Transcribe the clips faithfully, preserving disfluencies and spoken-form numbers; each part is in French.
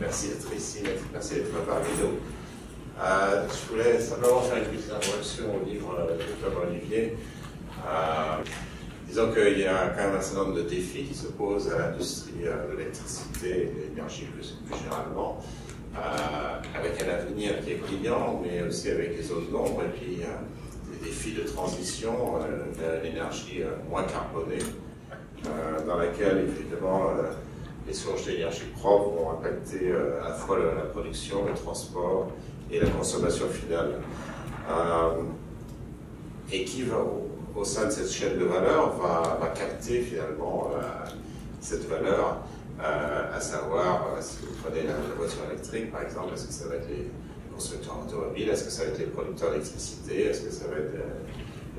merci d'être ici, merci d'être parmi nous. Euh, je voulais simplement faire une petite introduction au livre euh, de Thomas-Olivier. Euh, disons qu'il y a quand même un certain nombre de défis qui se posent à l'industrie euh, de l'électricité et de l'énergie plus, plus généralement, euh, avec un avenir qui est brillant, mais aussi avec des zones d'ombre et puis euh, des défis de transition euh, de l'énergie euh, moins carbonée, euh, dans laquelle évidemment euh, les sources d'énergie propre vont impacter euh, à la fois la, la production, le transport et la consommation finale. Euh, et qui, va, au, au sein de cette chaîne de valeur, va, va capter finalement euh, cette valeur, euh, à savoir, euh, si vous prenez la, la voiture électrique par exemple, est-ce que ça va être les constructeurs automobiles, est-ce que ça va être les producteurs d'électricité, est-ce que ça va être euh,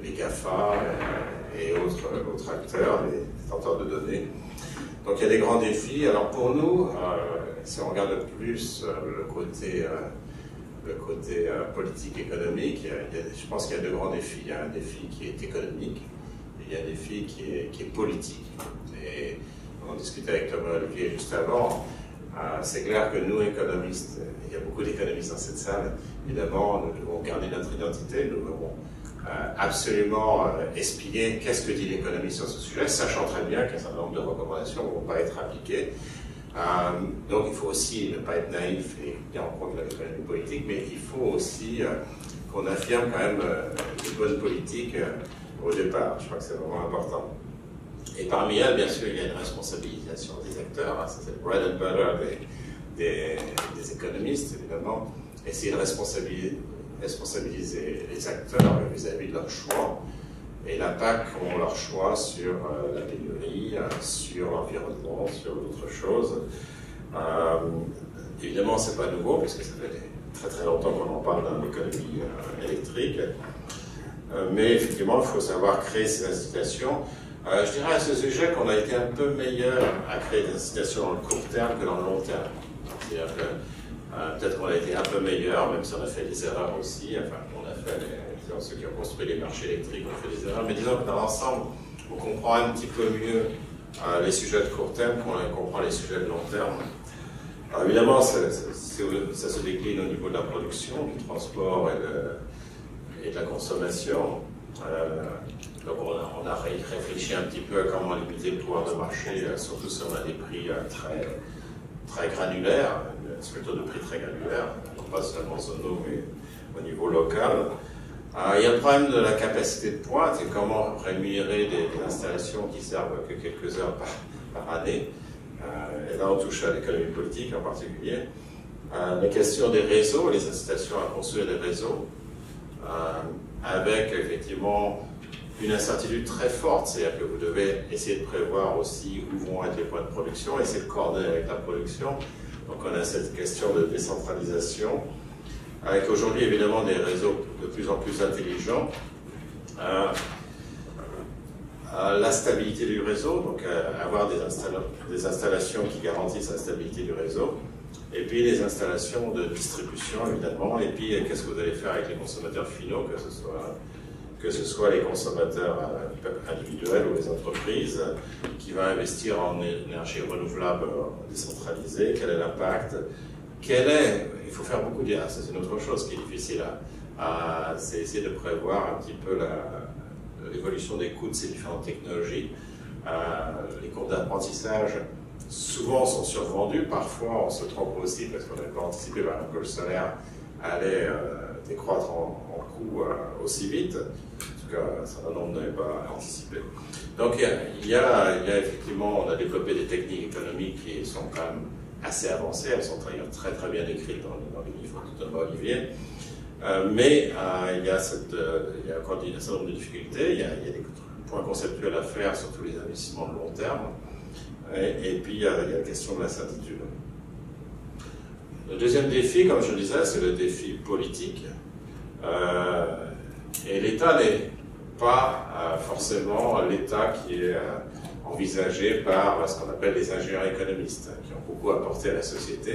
les GAFA euh, et autres, autres acteurs, les tenteurs de données. Donc il y a des grands défis. Alors pour nous, euh, si on regarde plus euh, le côté, euh, le côté euh, politique économique, il y a, il y a, je pense qu'il y a deux grands défis. Il y a un défi qui est économique et il y a un défi qui est, qui est politique. Et on discutait avec Thomas-Olivier juste avant, euh, c'est clair que nous économistes, il y a beaucoup d'économistes dans cette salle, évidemment nous devons garder notre identité, nous devons Euh, absolument euh, espier qu'est-ce que dit l'économie sur ce sujet, sachant très bien qu'un certain nombre de recommandations ne vont pas être appliquées. Euh, donc il faut aussi ne pas être naïf et bien en compte de l'économie politique, mais il faut aussi euh, qu'on affirme quand même euh, les bonnes politiques euh, au départ. Je crois que c'est vraiment important. Et parmi elles, bien sûr, il y a une responsabilisation des acteurs, hein, c'est le bread and butter des, des, des économistes, évidemment, et c'est une responsabilité. Responsabiliser les acteurs vis-à-vis -vis de leurs choix et la P A C ont leurs choix sur euh, la pénurie, sur l'environnement, sur d'autres choses. Euh, évidemment, c'est pas nouveau puisque ça fait très très longtemps qu'on en parle dans l'économie euh, électrique, euh, mais effectivement, il faut savoir créer ces incitations. Euh, je dirais à ce sujet qu'on a été un peu meilleur à créer des incitations dans le court terme que dans le long terme. C'est-à-dire que Euh, peut-être qu'on a été un peu meilleur, même si on a fait des erreurs aussi. Enfin, on a fait, les, disons, ceux qui ont construit les marchés électriques ont fait des erreurs. Mais disons que dans l'ensemble, on comprend un petit peu mieux euh, les sujets de court terme qu'on comprend les sujets de long terme. Alors, évidemment, ça, ça, ça se décline au niveau de la production, du transport et de, et de la consommation. Euh, donc, on a, on a réfléchi un petit peu à comment limiter le pouvoir de marché, surtout si on a des prix euh, très, très granulaires. C'est plutôt de prix très granulaire, non pas seulement zonaux, mais au niveau local. Euh, il y a le problème de la capacité de pointe, c'est comment rémunérer des, des installations qui servent que quelques heures par, par année. Euh, et là, on touche à l'économie politique en particulier. Euh, la question des réseaux, les incitations à construire des réseaux, euh, avec effectivement une incertitude très forte, c'est-à-dire que vous devez essayer de prévoir aussi où vont être les points de production, essayer de coordonner avec la production. Donc on a cette question de décentralisation, avec aujourd'hui évidemment des réseaux de plus en plus intelligents. Euh, euh, la stabilité du réseau, donc euh, avoir des, installa des installations qui garantissent la stabilité du réseau. Et puis les installations de distribution évidemment. Et puis qu'est-ce que vous allez faire avec les consommateurs finaux, que ce soit, que ce soit les consommateurs euh, individuels ou les entreprises, qui va investir en énergie renouvelable décentralisée, quel est l'impact, quel est, il faut faire beaucoup d'erreurs, c'est une autre chose qui est difficile à, à c'est essayer de prévoir un petit peu l'évolution des coûts de ces différentes technologies. Euh, les cours d'apprentissage souvent sont survendus, parfois on se trompe aussi parce qu'on n'avait pas anticipé bah, que le solaire allait euh, décroître en, en coût euh, aussi vite, en tout cas un certain nombre n'avait pas anticipé. Donc il y, a, il, y a, il y a effectivement, on a développé des techniques économiques qui sont quand même assez avancées, elles sont très très, très bien décrites dans, dans les livres de Thomas-Olivier, euh, mais euh, il y a cette, euh, il y a encore un certain nombre de difficultés, il y a, il y a des points conceptuels à faire sur tous les investissements de long terme, et, et puis il y, a, il y a la question de l'incertitude. Le deuxième défi, comme je le disais, c'est le défi politique. Euh, et l'État n'est pas euh, forcément l'État qui est euh, envisagé par ce qu'on appelle les ingénieurs économistes, qui ont beaucoup apporté à la société,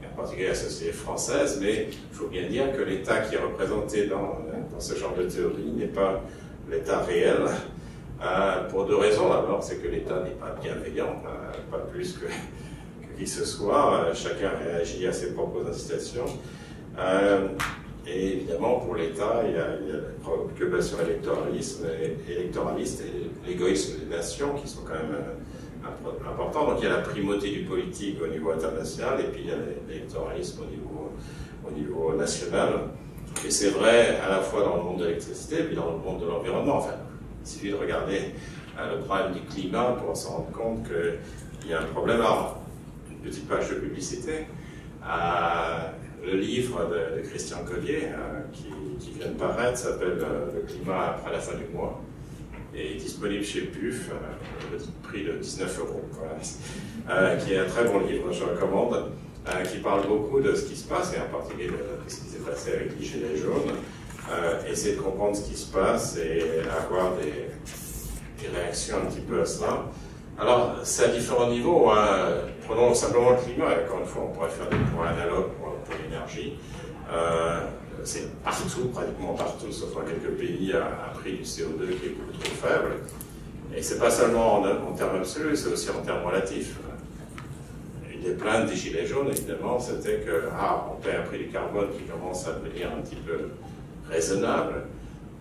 et en particulier à la société française, mais il faut bien dire que l'État qui est représenté dans, dans ce genre de théorie n'est pas l'État réel, euh, pour deux raisons. D'abord, c'est que l'État n'est pas bienveillant, euh, pas plus que... dit ce soir, chacun réagit à ses propres incitations. Euh, et évidemment, pour l'État, il y a, il y a la préoccupation électoraliste et l'égoïsme des nations qui sont quand même euh, importants. Donc il y a la primauté du politique au niveau international et puis il y a l'électoralisme au niveau, au niveau national. Et c'est vrai à la fois dans le monde de l'électricité et puis dans le monde de l'environnement. Enfin, il suffit de regarder euh, le problème du climat pour s'en rendre compte qu'il y a un problème. Alors, une petite page de publicité. Euh, Le livre de, de Christian Gollier, euh, qui, qui vient de paraître, s'appelle euh, « Le climat après la fin du mois » et est disponible chez P U F, euh, au prix de dix-neuf euros, euh, qui est un très bon livre, je recommande, euh, qui parle beaucoup de ce qui se passe, et en particulier de ce qui s'est passé avec les Gilets jaunes, euh, essayer de comprendre ce qui se passe et avoir des, des réactions un petit peu à cela. Alors, c'est à différents niveaux, euh, prenons simplement le climat, encore une fois, on pourrait faire des points analogues pour, pour l'énergie. Euh, c'est partout, pratiquement partout, sauf dans quelques pays, un, un prix du C O deux qui est beaucoup trop faible. Et c'est pas seulement en, en termes absolus, c'est aussi en termes relatifs. Une des plaintes des Gilets jaunes, évidemment, c'était que, ah, on paie un prix du carbone qui commence à devenir un petit peu raisonnable,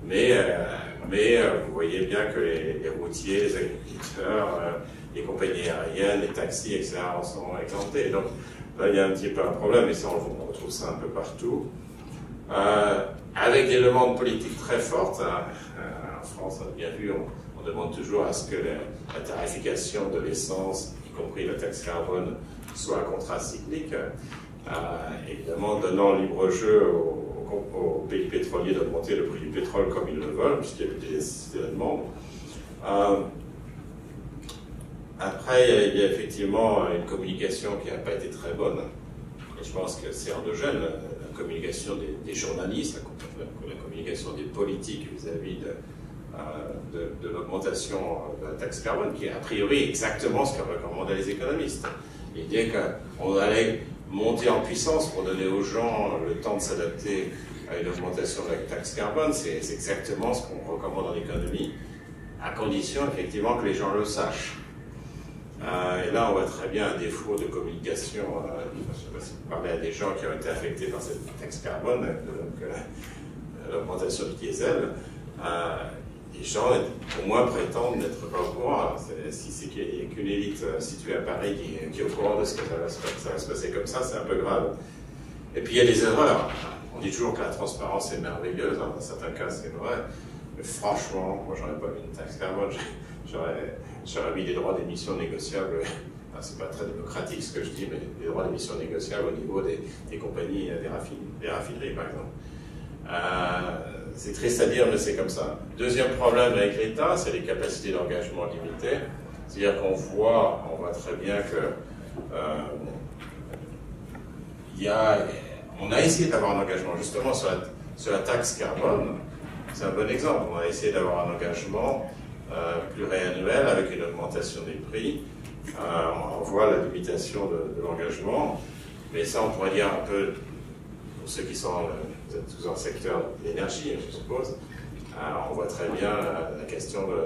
mais, euh, mais euh, vous voyez bien que les, les routiers, les agriculteurs, euh, les compagnies aériennes, les taxis, et cetera en sont exemptés. Donc là, il y a un petit peu un problème, et ça, on retrouve ça un peu partout. Euh, avec des demandes politiques très fortes, hein, euh, en France, on a bien vu, on, on demande toujours à ce que la, la tarification de l'essence, y compris la taxe carbone, soit contracyclique, euh, évidemment donnant libre jeu aux aux pays pétroliers d'augmenter le prix du pétrole comme ils le veulent, puisqu'il y a des nécessités de demande. Euh, après, il y a effectivement une communication qui n'a pas été très bonne. Et je pense que c'est endogène, la, la communication des, des journalistes, la, la communication des politiques vis-à-vis de, euh, de, de l'augmentation de la taxe carbone, qui est a priori exactement ce que recommandaient les économistes. L'idée qu'on allait monter en puissance pour donner aux gens le temps de s'adapter à une augmentation de la taxe carbone, c'est exactement ce qu'on recommande en économie, à condition effectivement que les gens le sachent. Euh, et là, on voit très bien un défaut de communication. Euh, je ne sais pas si vous parlez à des gens qui ont été affectés par cette taxe carbone, euh, l'augmentation du diesel, euh, les gens, au moins, prétendent n'être pas au courant. Si c'est qu'il n'y a qu'une élite située à Paris qui, qui est au courant de ce que ça va se, ça va se passer comme ça, c'est un peu grave. Et puis, il y a des erreurs. On dit toujours que la transparence est merveilleuse. Dans certains cas, c'est vrai. Mais franchement, moi, j'aurais pas mis une taxe carbone. J'aurais mis des droits d'émission négociables. Enfin, c'est pas très démocratique ce que je dis, mais des droits d'émission négociables au niveau des, des compagnies, des, raffin, des raffineries, par exemple. Euh, C'est triste à dire, mais c'est comme ça. Deuxième problème avec l'État, c'est les capacités d'engagement limitées. C'est-à-dire qu'on voit, on voit très bien que euh, y a, on a essayé d'avoir un engagement justement sur la, sur la taxe carbone. C'est un bon exemple. On a essayé d'avoir un engagement euh, pluriannuel avec une augmentation des prix. Euh, on voit la limitation de, de l'engagement, mais ça, on pourrait dire un peu pour ceux qui sont euh, tous dans le secteur de l'énergie, je suppose. Alors, on voit très bien la, la question de,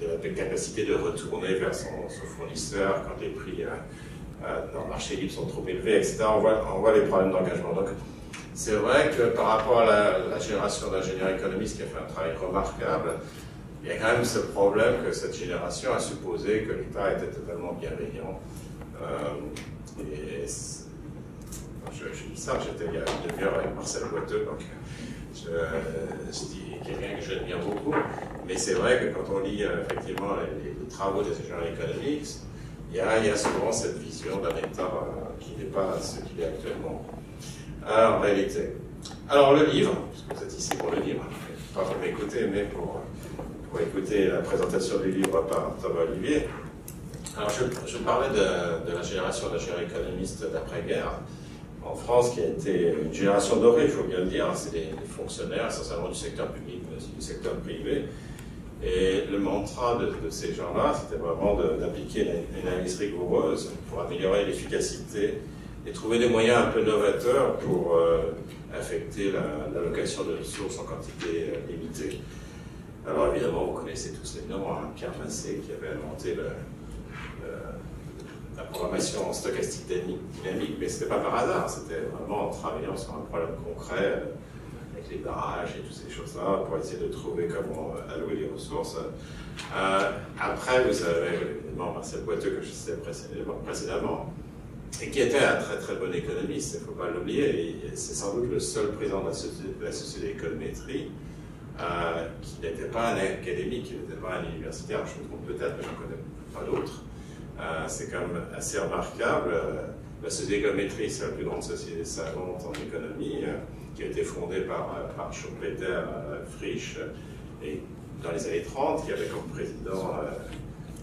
de la capacité de retourner vers son, son fournisseur quand les prix euh, euh, dans le marché libre sont trop élevés, et cetera. On voit, on voit les problèmes d'engagement. Donc, c'est vrai que par rapport à la, la génération d'ingénieurs économistes qui a fait un travail remarquable, il y a quand même ce problème que cette génération a supposé que l'État était totalement bienveillant. Euh, et, Je, je dis ça, j'étais il y a une demi-heure avec Marcel Boiteux, donc je, je dis quelqu'un que j'admire beaucoup, mais c'est vrai que quand on lit euh, effectivement les, les travaux des ingénieurs économiques, il y, a, il y a souvent cette vision d'un État euh, qui n'est pas ce qu'il est actuellement euh, en réalité. Alors le livre, parce que vous êtes ici pour le livre, pas pour m'écouter, mais pour, pour écouter la présentation du livre par Thomas-Olivier. Alors je, je parlais de, de la génération d'ingénieurs économistes d'après-guerre. En France, qui a été une génération dorée, il faut bien le dire, c'est des fonctionnaires, essentiellement du secteur public, mais aussi du secteur privé. Et le mantra de, de ces gens-là, c'était vraiment d'appliquer une analyse rigoureuse pour améliorer l'efficacité et trouver des moyens un peu novateurs pour euh, affecter l'allocation la, de ressources en quantité euh, limitée. Alors évidemment, vous connaissez tous les noms, hein, Pierre Vincé qui avait inventé le... le la programmation en stochastique dynamique, mais ce n'était pas par hasard, c'était vraiment en travaillant sur un problème concret, avec les barrages et toutes ces choses-là, pour essayer de trouver comment allouer les ressources. Euh, après, vous avez évidemment Marcel Boiteux, que je citais précédemment, et qui était un très très bon économiste, il ne faut pas l'oublier, c'est sans doute le seul président de la société, de la société d'économétrie euh, qui n'était pas un académique, qui n'était pas un universitaire, je me trompe peut-être, mais je ne connais pas d'autres. Euh, c'est quand même assez remarquable. La société d'économétrie, c'est la plus grande société savante en économie, euh, qui a été fondée par, par Schumpeter, euh, Frisch, et dans les années trente, qui avait comme président euh,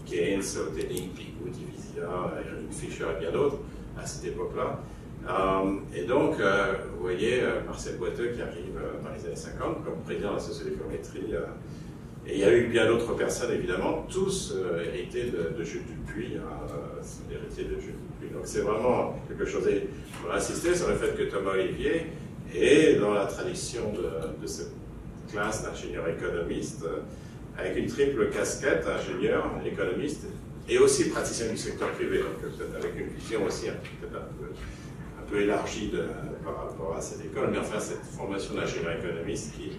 Keynes, Hotelling, Pigou, Divisia, Eric Fischer et bien d'autres, à cette époque-là. Euh, et donc, euh, vous voyez euh, Marcel Boiteux qui arrive euh, dans les années cinquante comme président de la société d'économétrie. Euh, et il y a eu bien d'autres personnes, évidemment, tous euh, hérités de, de Jules-Dupuis, hein, euh, héritiers de Jules-Dupuis. Donc c'est vraiment quelque chose. Et on a insisté sur le fait que Thomas-Olivier est dans la tradition de, de cette classe d'ingénieurs économistes, euh, avec une triple casquette, ingénieur, économiste, et aussi praticien du secteur privé, donc avec une vision aussi hein, peut-être un peu... peu élargie de, par rapport à cette école, mais enfin cette formation d'ingénieur économiste qui,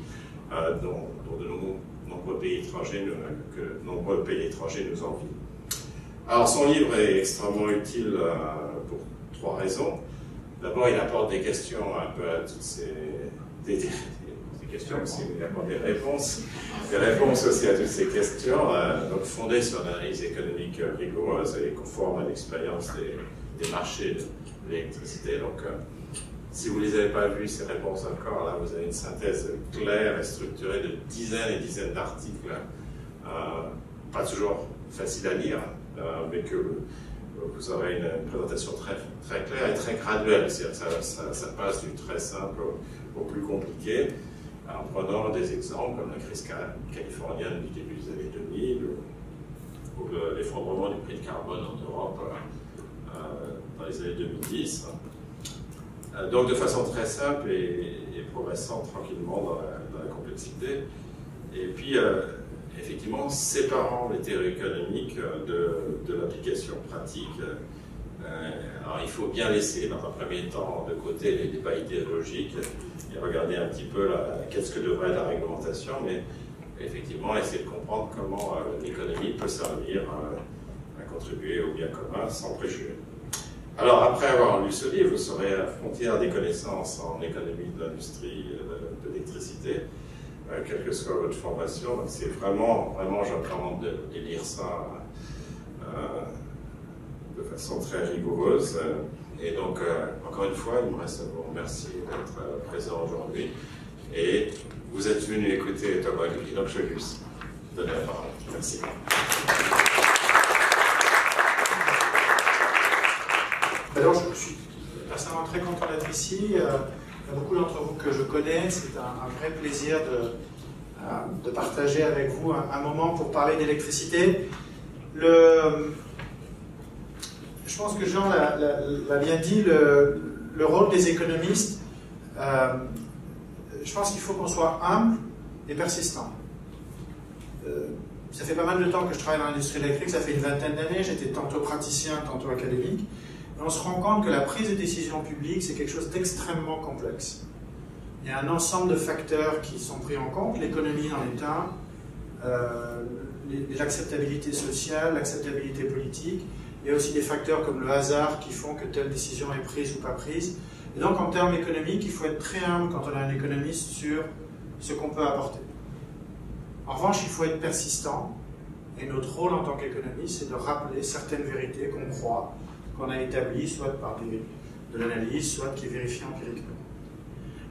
euh, dont, dont de nombreux, nombreux pays étrangers nous, que nombreux pays étrangers nous envient. Alors son livre est extrêmement utile euh, pour trois raisons. D'abord, il apporte des questions un peu à toutes ces des, des, des questions, aussi, il apporte des réponses, des réponses aussi à toutes ces questions, euh, donc fondées sur une analyse économique rigoureuse et conforme à l'expérience des, des marchés. De, l'électricité. Donc, euh, si vous ne les avez pas vus, ces réponses encore, là, vous avez une synthèse claire et structurée de dizaines et dizaines d'articles, euh, pas toujours facile à lire, euh, mais que vous aurez une, une présentation très, très claire et très graduelle. C'est-à-dire que ça, ça, ça passe du très simple au, au plus compliqué, en prenant des exemples comme la crise californienne du début des années deux mille, ou, ou l'effondrement du prix de carbone en Europe. Euh, dans les années deux mille dix. Euh, donc de façon très simple et, et progressant tranquillement dans la, dans la complexité. Et puis, euh, effectivement, séparant les théories économiques de, de l'application pratique. Euh, alors il faut bien laisser dans un premier temps de côté les débats idéologiques et regarder un petit peu qu'est-ce que devrait être la réglementation, mais effectivement essayer de comprendre comment euh, l'économie peut servir euh, contribuer au bien commun sans préjugés. Alors, après avoir lu ce livre, vous serez à la frontière des connaissances en économie de l'industrie de, de l'électricité, euh, quelle que soit votre formation. Donc, c'est vraiment, vraiment, je recommande de, de lire ça euh, de façon très rigoureuse. Et donc, euh, encore une fois, il me reste à vous remercier d'être présent aujourd'hui. Et vous êtes venu écouter Thomas Gollier. Donc, je vais lui donner la parole. Merci. Alors, je suis personnellement très content d'être ici. Euh, il y a beaucoup d'entre vous que je connais. C'est un, un vrai plaisir de, euh, de partager avec vous un, un moment pour parler d'électricité. Le, je pense que Jean l'a, l'a, l'a bien dit, le, le rôle des économistes, euh, je pense qu'il faut qu'on soit humble et persistant. Euh, ça fait pas mal de temps que je travaille dans l'industrie électrique, ça fait une vingtaine d'années. J'étais tantôt praticien, tantôt académique. On se rend compte que la prise de décision publique, c'est quelque chose d'extrêmement complexe. Il y a un ensemble de facteurs qui sont pris en compte, l'économie dans l'État, euh, l'acceptabilité sociale, l'acceptabilité politique. Il y a aussi des facteurs comme le hasard qui font que telle décision est prise ou pas prise. Et donc, en termes économiques, il faut être très humble quand on est un économiste sur ce qu'on peut apporter. En revanche, il faut être persistant. Et notre rôle en tant qu'économiste, c'est de rappeler certaines vérités qu'on croit, qu'on a établi, soit par des, de l'analyse, soit qui est vérifié empiriquement.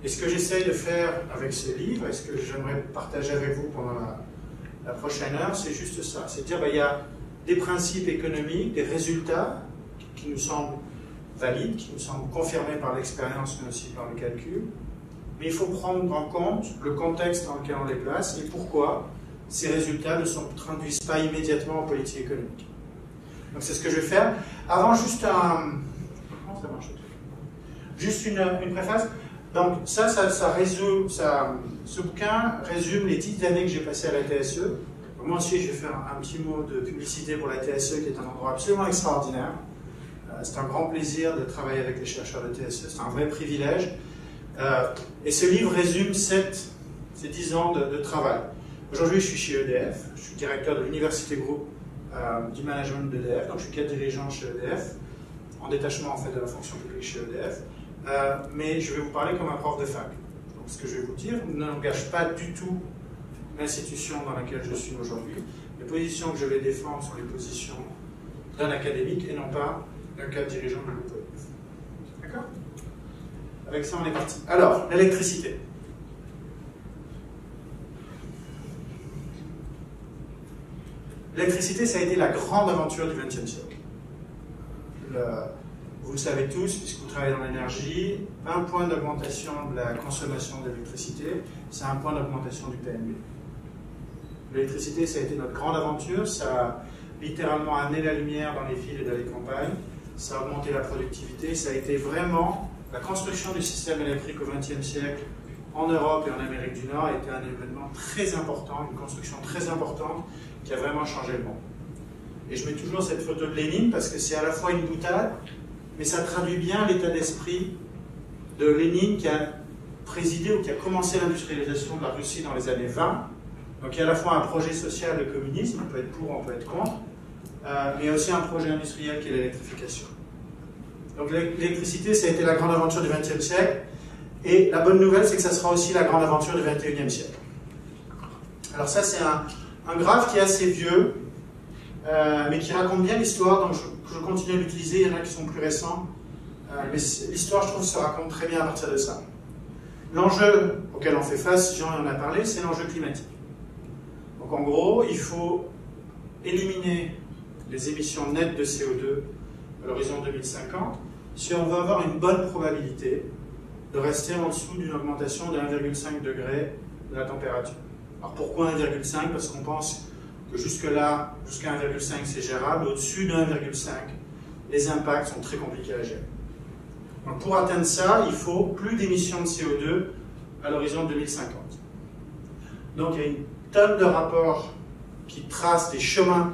Et ce que j'essaye de faire avec ce livre, et ce que j'aimerais partager avec vous pendant la, la prochaine heure, c'est juste ça. C'est dire, ben, il y a des principes économiques, des résultats qui nous semblent valides, qui nous semblent confirmés par l'expérience, mais aussi par le calcul. Mais il faut prendre en compte le contexte dans lequel on les place et pourquoi ces résultats ne se traduisent pas immédiatement en politique économique. Donc c'est ce que je vais faire. Avant, juste un... Comment ça marche ? Juste une, une préface. Donc ça, ça, ça résume... Ça, ce bouquin résume les dix années que j'ai passées à la T S E. Moi ensuite, je vais faire un, un petit mot de publicité pour la T S E, qui est un endroit absolument extraordinaire. c'est un grand plaisir de travailler avec les chercheurs de T S E, c'est un vrai privilège. Euh, et ce livre résume sept, ces dix ans de, de travail. Aujourd'hui, je suis chez E D F, je suis directeur de l'université groupe euh, du management d'E D F, donc je suis cadre dirigeant chez E D F, en détachement en fait de la fonction publique chez E D F, euh, mais je vais vous parler comme un prof de fac. Donc ce que je vais vous dire n'engage pas du tout l'institution dans laquelle je suis aujourd'hui. Les positions que je vais défendre sont les positions d'un académique et non pas d'un cadre dirigeant d'un groupe E D F. D'accord ? Avec ça, on est parti. Alors, l'électricité. L'électricité, ça a été la grande aventure du vingtième siècle. Le, vous le savez tous, puisque vous travaillez dans l'énergie, un point d'augmentation de la consommation d'électricité, c'est un point d'augmentation du P N B. L'électricité, ça a été notre grande aventure, ça a littéralement amené la lumière dans les villes et dans les campagnes, ça a augmenté la productivité, ça a été vraiment... La construction du système électrique au vingtième siècle, en Europe et en Amérique du Nord, était un événement très important, une construction très importante, qui a vraiment changé le monde. Et je mets toujours cette photo de Lénine, parce que c'est à la fois une boutade, mais ça traduit bien l'état d'esprit de Lénine, qui a présidé ou qui a commencé l'industrialisation de la Russie dans les années vingt. Donc il y a à la fois un projet social de communisme, on peut être pour, on peut être contre, euh, mais aussi un projet industriel qui est l'électrification. Donc l'électricité, ça a été la grande aventure du vingtième siècle, et la bonne nouvelle, c'est que ça sera aussi la grande aventure du vingt-et-unième siècle. Alors ça, c'est un, un graphe qui est assez vieux, euh, mais qui raconte bien l'histoire, donc je, je continue à l'utiliser, il y en a qui sont plus récents, euh, mais l'histoire, je trouve, se raconte très bien à partir de ça. L'enjeu auquel on fait face, Jean en a parlé, c'est l'enjeu climatique. Donc en gros, il faut éliminer les émissions nettes de C O deux à l'horizon deux mille cinquante, si on veut avoir une bonne probabilité de rester en dessous d'une augmentation de un virgule cinq degré de la température. Alors pourquoi un virgule cinq? Parce qu'on pense que jusque-là, jusqu'à un virgule cinq c'est gérable, au-dessus de un virgule cinq, les impacts sont très compliqués à gérer. Donc pour atteindre ça, il faut plus d'émissions de C O deux à l'horizon deux mille cinquante. Donc il y a une tonne de rapports qui tracent des chemins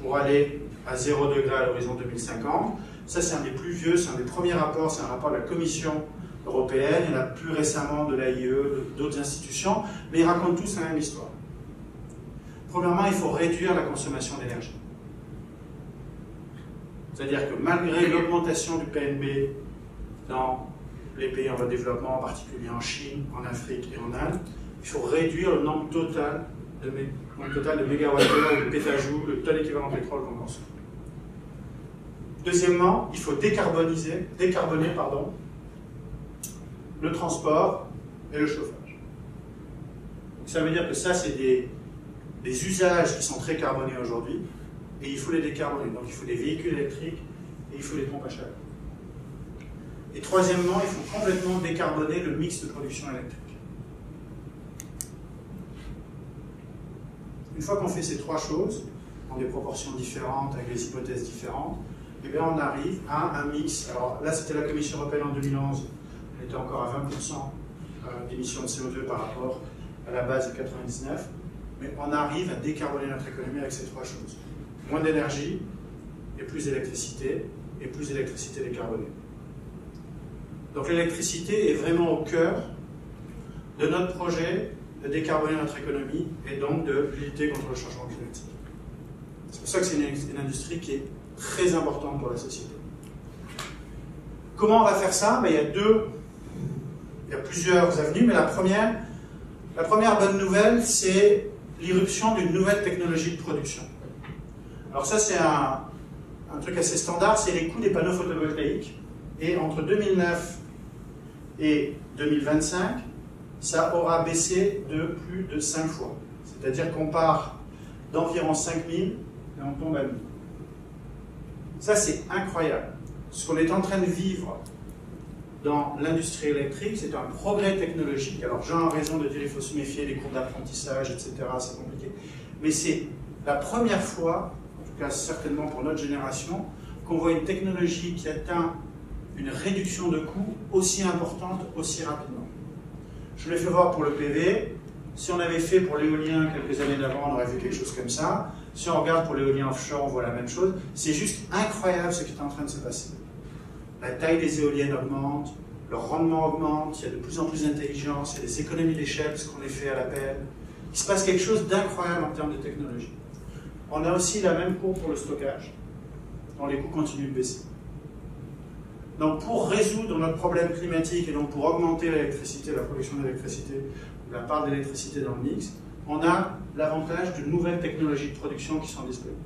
pour aller à zéro degré à l'horizon deux mille cinquante. Ça, c'est un des plus vieux, c'est un des premiers rapports, c'est un rapport de la Commission européenne, il y en a plus récemment de l'A I E, d'autres institutions, mais ils racontent tous la même histoire. Premièrement, il faut réduire la consommation d'énergie. C'est-à-dire que malgré l'augmentation du P N B dans les pays en voie de développement, en particulier en Chine, en Afrique et en Inde, il faut réduire le nombre total de, mé total de mégawattheures, de pétajoules, le total équivalent de pétrole qu'on consomme. Deuxièmement, il faut décarboniser, décarboner pardon, le transport et le chauffage. Donc ça veut dire que ça, c'est des, des usages qui sont très carbonés aujourd'hui, et il faut les décarboner. Donc il faut des véhicules électriques et il faut des pompes à chaleur. Et troisièmement, il faut complètement décarboner le mix de production électrique. Une fois qu'on fait ces trois choses, dans des proportions différentes, avec des hypothèses différentes, et bien on arrive à un mix. Alors là, c'était la Commission européenne en deux mille onze, on était encore à vingt pour cent d'émissions de C O deux par rapport à la base de quatre-vingt-dix-neuf, mais on arrive à décarboner notre économie avec ces trois choses. Moins d'énergie, et plus d'électricité, et plus d'électricité décarbonée. Donc l'électricité est vraiment au cœur de notre projet de décarboner notre économie et donc de lutter contre le changement climatique. C'est pour ça que c'est une, une industrie qui est très importante pour la société. Comment on va faire ça? Ben, il y a deux, il y a plusieurs avenues, mais la première, la première bonne nouvelle, c'est l'irruption d'une nouvelle technologie de production. Alors ça, c'est un, un truc assez standard, c'est les coûts des panneaux photovoltaïques. Et entre deux mille neuf et deux mille vingt-cinq, ça aura baissé de plus de cinq fois. C'est-à-dire qu'on part d'environ cinq mille et on tombe à mille. Ça, c'est incroyable. Ce qu'on est en train de vivre dans l'industrie électrique, c'est un progrès technologique. Alors, j'ai en raison de dire qu'il faut se méfier des cours d'apprentissage, et cetera, c'est compliqué. Mais c'est la première fois, en tout cas certainement pour notre génération, qu'on voit une technologie qui atteint une réduction de coûts aussi importante, aussi rapidement. Je l'ai fait voir pour le P V, si on avait fait pour l'éolien quelques années d'avant, on aurait vu quelque chose comme ça. Si on regarde pour l'éolien offshore, on voit la même chose. C'est juste incroyable ce qui est en train de se passer. La taille des éoliennes augmente, leur rendement augmente, il y a de plus en plus d'intelligence, il y a des économies d'échelle, parce qu'on les fait à la pelle. Il se passe quelque chose d'incroyable en termes de technologie. On a aussi la même courbe pour le stockage, dont les coûts continuent de baisser. Donc pour résoudre notre problème climatique, et donc pour augmenter l'électricité, la production d'électricité, la part d'électricité dans le mix, on a l'avantage de nouvelles technologies de production qui sont disponibles.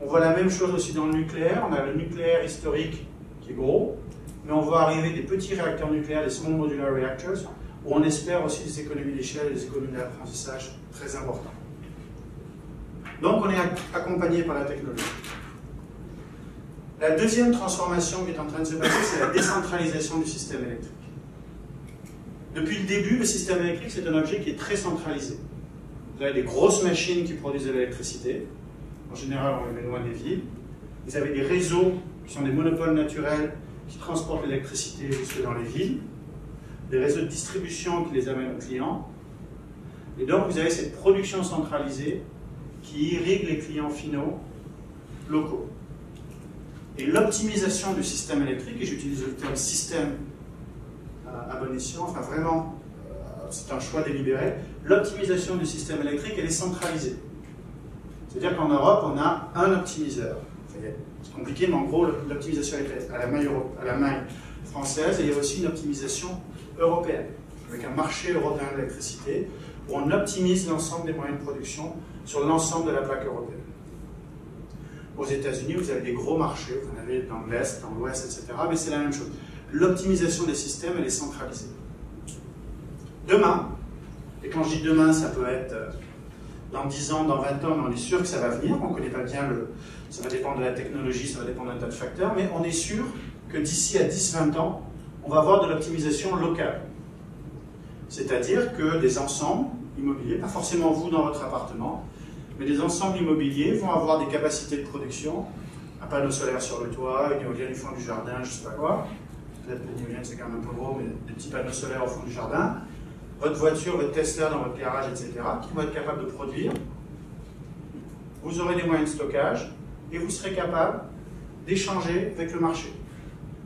On voit la même chose aussi dans le nucléaire. On a le nucléaire historique qui est gros, mais on voit arriver des petits réacteurs nucléaires, des small modular reactors, où on espère aussi des économies d'échelle et des économies d'apprentissage très importantes. Donc on est accompagné par la technologie. La deuxième transformation qui est en train de se passer, c'est la décentralisation du système électrique. Depuis le début, le système électrique, c'est un objet qui est très centralisé. Vous avez des grosses machines qui produisent de l'électricité. En général, on les met loin des villes. Vous avez des réseaux qui sont des monopoles naturels qui transportent l'électricité jusque dans les villes. Des réseaux de distribution qui les amènent aux clients. Et donc, vous avez cette production centralisée qui irrigue les clients finaux locaux. Et l'optimisation du système électrique, et j'utilise le terme système à bon escient, enfin vraiment, c'est un choix délibéré, l'optimisation du système électrique, elle est centralisée. C'est-à-dire qu'en Europe, on a un optimiseur. C'est compliqué, mais en gros, l'optimisation est à la maille, à la maille française, et il y a aussi une optimisation européenne, avec un marché européen de l'électricité, où on optimise l'ensemble des moyens de production sur l'ensemble de la plaque européenne. Aux États-Unis, vous avez des gros marchés, vous en avez dans l'Est, dans l'Ouest, et cetera, mais c'est la même chose. L'optimisation des systèmes, elle est centralisée. Demain, et quand je dis demain, ça peut être dans dix ans, dans vingt ans, mais on est sûr que ça va venir, on ne connaît pas bien le... ça va dépendre de la technologie, ça va dépendre d'un tas de facteurs, mais on est sûr que d'ici à dix à vingt ans, on va avoir de l'optimisation locale. C'est-à-dire que des ensembles immobiliers, pas forcément vous dans votre appartement, mais des ensembles immobiliers vont avoir des capacités de production, un panneau solaire sur le toit, une éolienne au fond du jardin, je ne sais pas quoi, peut-être une éolienne c'est quand même un peu gros, mais des petits panneaux solaires au fond du jardin, votre voiture, votre Tesla dans votre garage, et cetera, qui vont être capable de produire, vous aurez des moyens de stockage, et vous serez capable d'échanger avec le marché,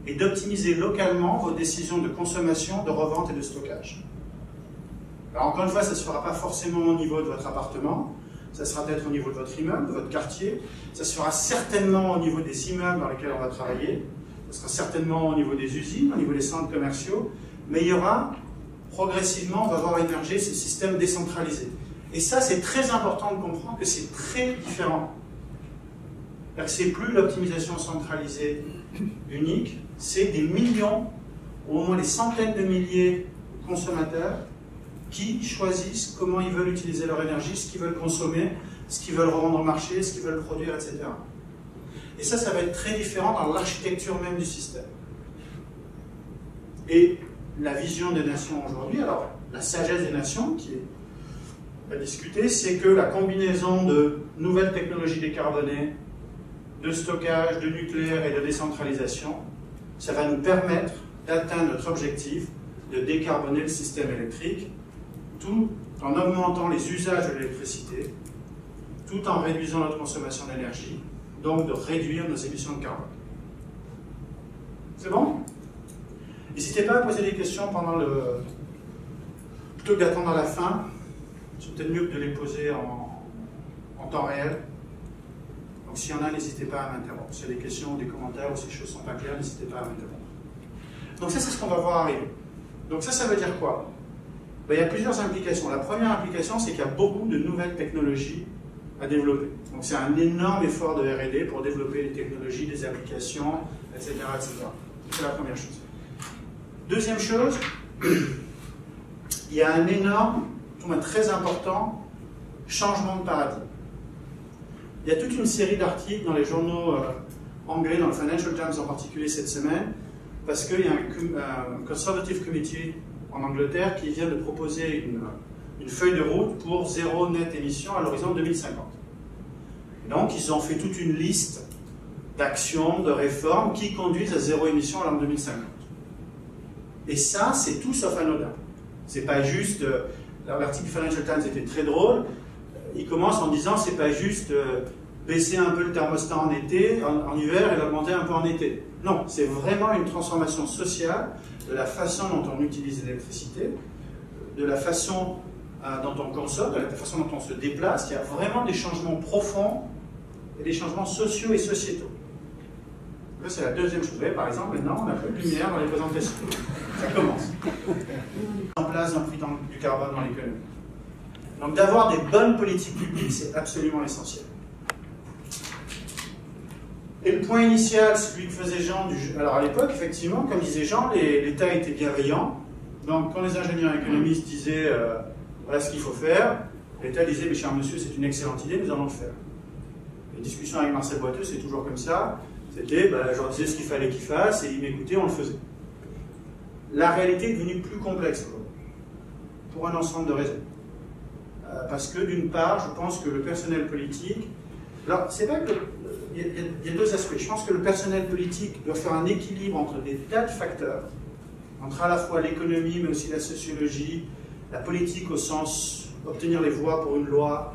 et d'optimiser localement vos décisions de consommation, de revente et de stockage. Alors encore une fois, ça ne se fera pas forcément au niveau de votre appartement, ça sera peut-être au niveau de votre immeuble, de votre quartier, ça se fera certainement au niveau des immeubles dans lesquels on va travailler, ça sera certainement au niveau des usines, au niveau des centres commerciaux, mais il y aura, progressivement, on va voir émerger ce système décentralisé. Et ça, c'est très important de comprendre que c'est très différent. C'est plus l'optimisation centralisée unique, c'est des millions, au moins des centaines de milliers de consommateurs qui choisissent comment ils veulent utiliser leur énergie, ce qu'ils veulent consommer, ce qu'ils veulent revendre au marché, ce qu'ils veulent produire, et cetera. Et ça, ça va être très différent dans l'architecture même du système. Et la vision des nations aujourd'hui, alors la sagesse des nations qui est à discuter, c'est que la combinaison de nouvelles technologies décarbonées, de stockage, de nucléaire et de décentralisation, ça va nous permettre d'atteindre notre objectif de décarboner le système électrique, tout en augmentant les usages de l'électricité, tout en réduisant notre consommation d'énergie, donc de réduire nos émissions de carbone. C'est bon? N'hésitez pas à poser des questions pendant le... plutôt que d'attendre à la fin, c'est peut-être mieux que de les poser en, en temps réel. Donc s'il y en a, n'hésitez pas à m'interrompre. S'il y a des questions ou des commentaires ou si les choses ne sont pas claires, n'hésitez pas à m'interrompre. Donc ça, c'est ce qu'on va voir arriver. Donc ça, ça veut dire quoi? Ben, il y a plusieurs implications. La première implication, c'est qu'il y a beaucoup de nouvelles technologies à développer. Donc c'est un énorme effort de R et D pour développer des technologies, des applications, et cetera et cetera. C'est la première chose. Deuxième chose, il y a un énorme, un très important changement de paradigme. Il y a toute une série d'articles dans les journaux anglais, dans le Financial Times en particulier cette semaine, parce qu'il y a un, un Conservative Committee en Angleterre qui vient de proposer une, une feuille de route pour zéro net émission à l'horizon deux mille cinquante. Donc ils ont fait toute une liste d'actions, de réformes qui conduisent à zéro émission à l'an deux mille cinquante. Et ça, c'est tout sauf anodin. C'est pas juste... L'article du Financial Times était très drôle, il commence en disant c'est pas juste euh, baisser un peu le thermostat en été, en, en hiver et l'augmenter un peu en été. Non, c'est vraiment une transformation sociale de la façon dont on utilise l'électricité, de la façon euh, dont on consomme, de la façon dont on se déplace. Il y a vraiment des changements profonds et des changements sociaux et sociétaux. Là, c'est la deuxième chose. Vous voyez, par exemple, maintenant, on n'a plus de lumière dans les présentations. Ça commence. En place un prix du carbone dans l'économie. Donc, d'avoir des bonnes politiques publiques, c'est absolument essentiel. Et le point initial, celui que faisait Jean... Du... Alors, à l'époque, effectivement, comme disait Jean, l'État était bienveillant. Donc, quand les ingénieurs économistes disaient euh, « voilà ce qu'il faut faire », l'État disait « mes chers monsieur, c'est une excellente idée, nous allons le faire ». Les discussions avec Marcel Boiteux, c'est toujours comme ça. C'était, ben, je leur disais ce qu'il fallait qu'ils fassent, et ils m'écoutaient, on le faisait. La réalité est devenue plus complexe, pour un ensemble de raisons. Euh, parce que, d'une part, je pense que le personnel politique... Alors, c'est vrai qu'il y, y a deux aspects. Je pense que le personnel politique doit faire un équilibre entre des tas de facteurs, entre à la fois l'économie, mais aussi la sociologie, la politique au sens d'obtenir les voix pour une loi,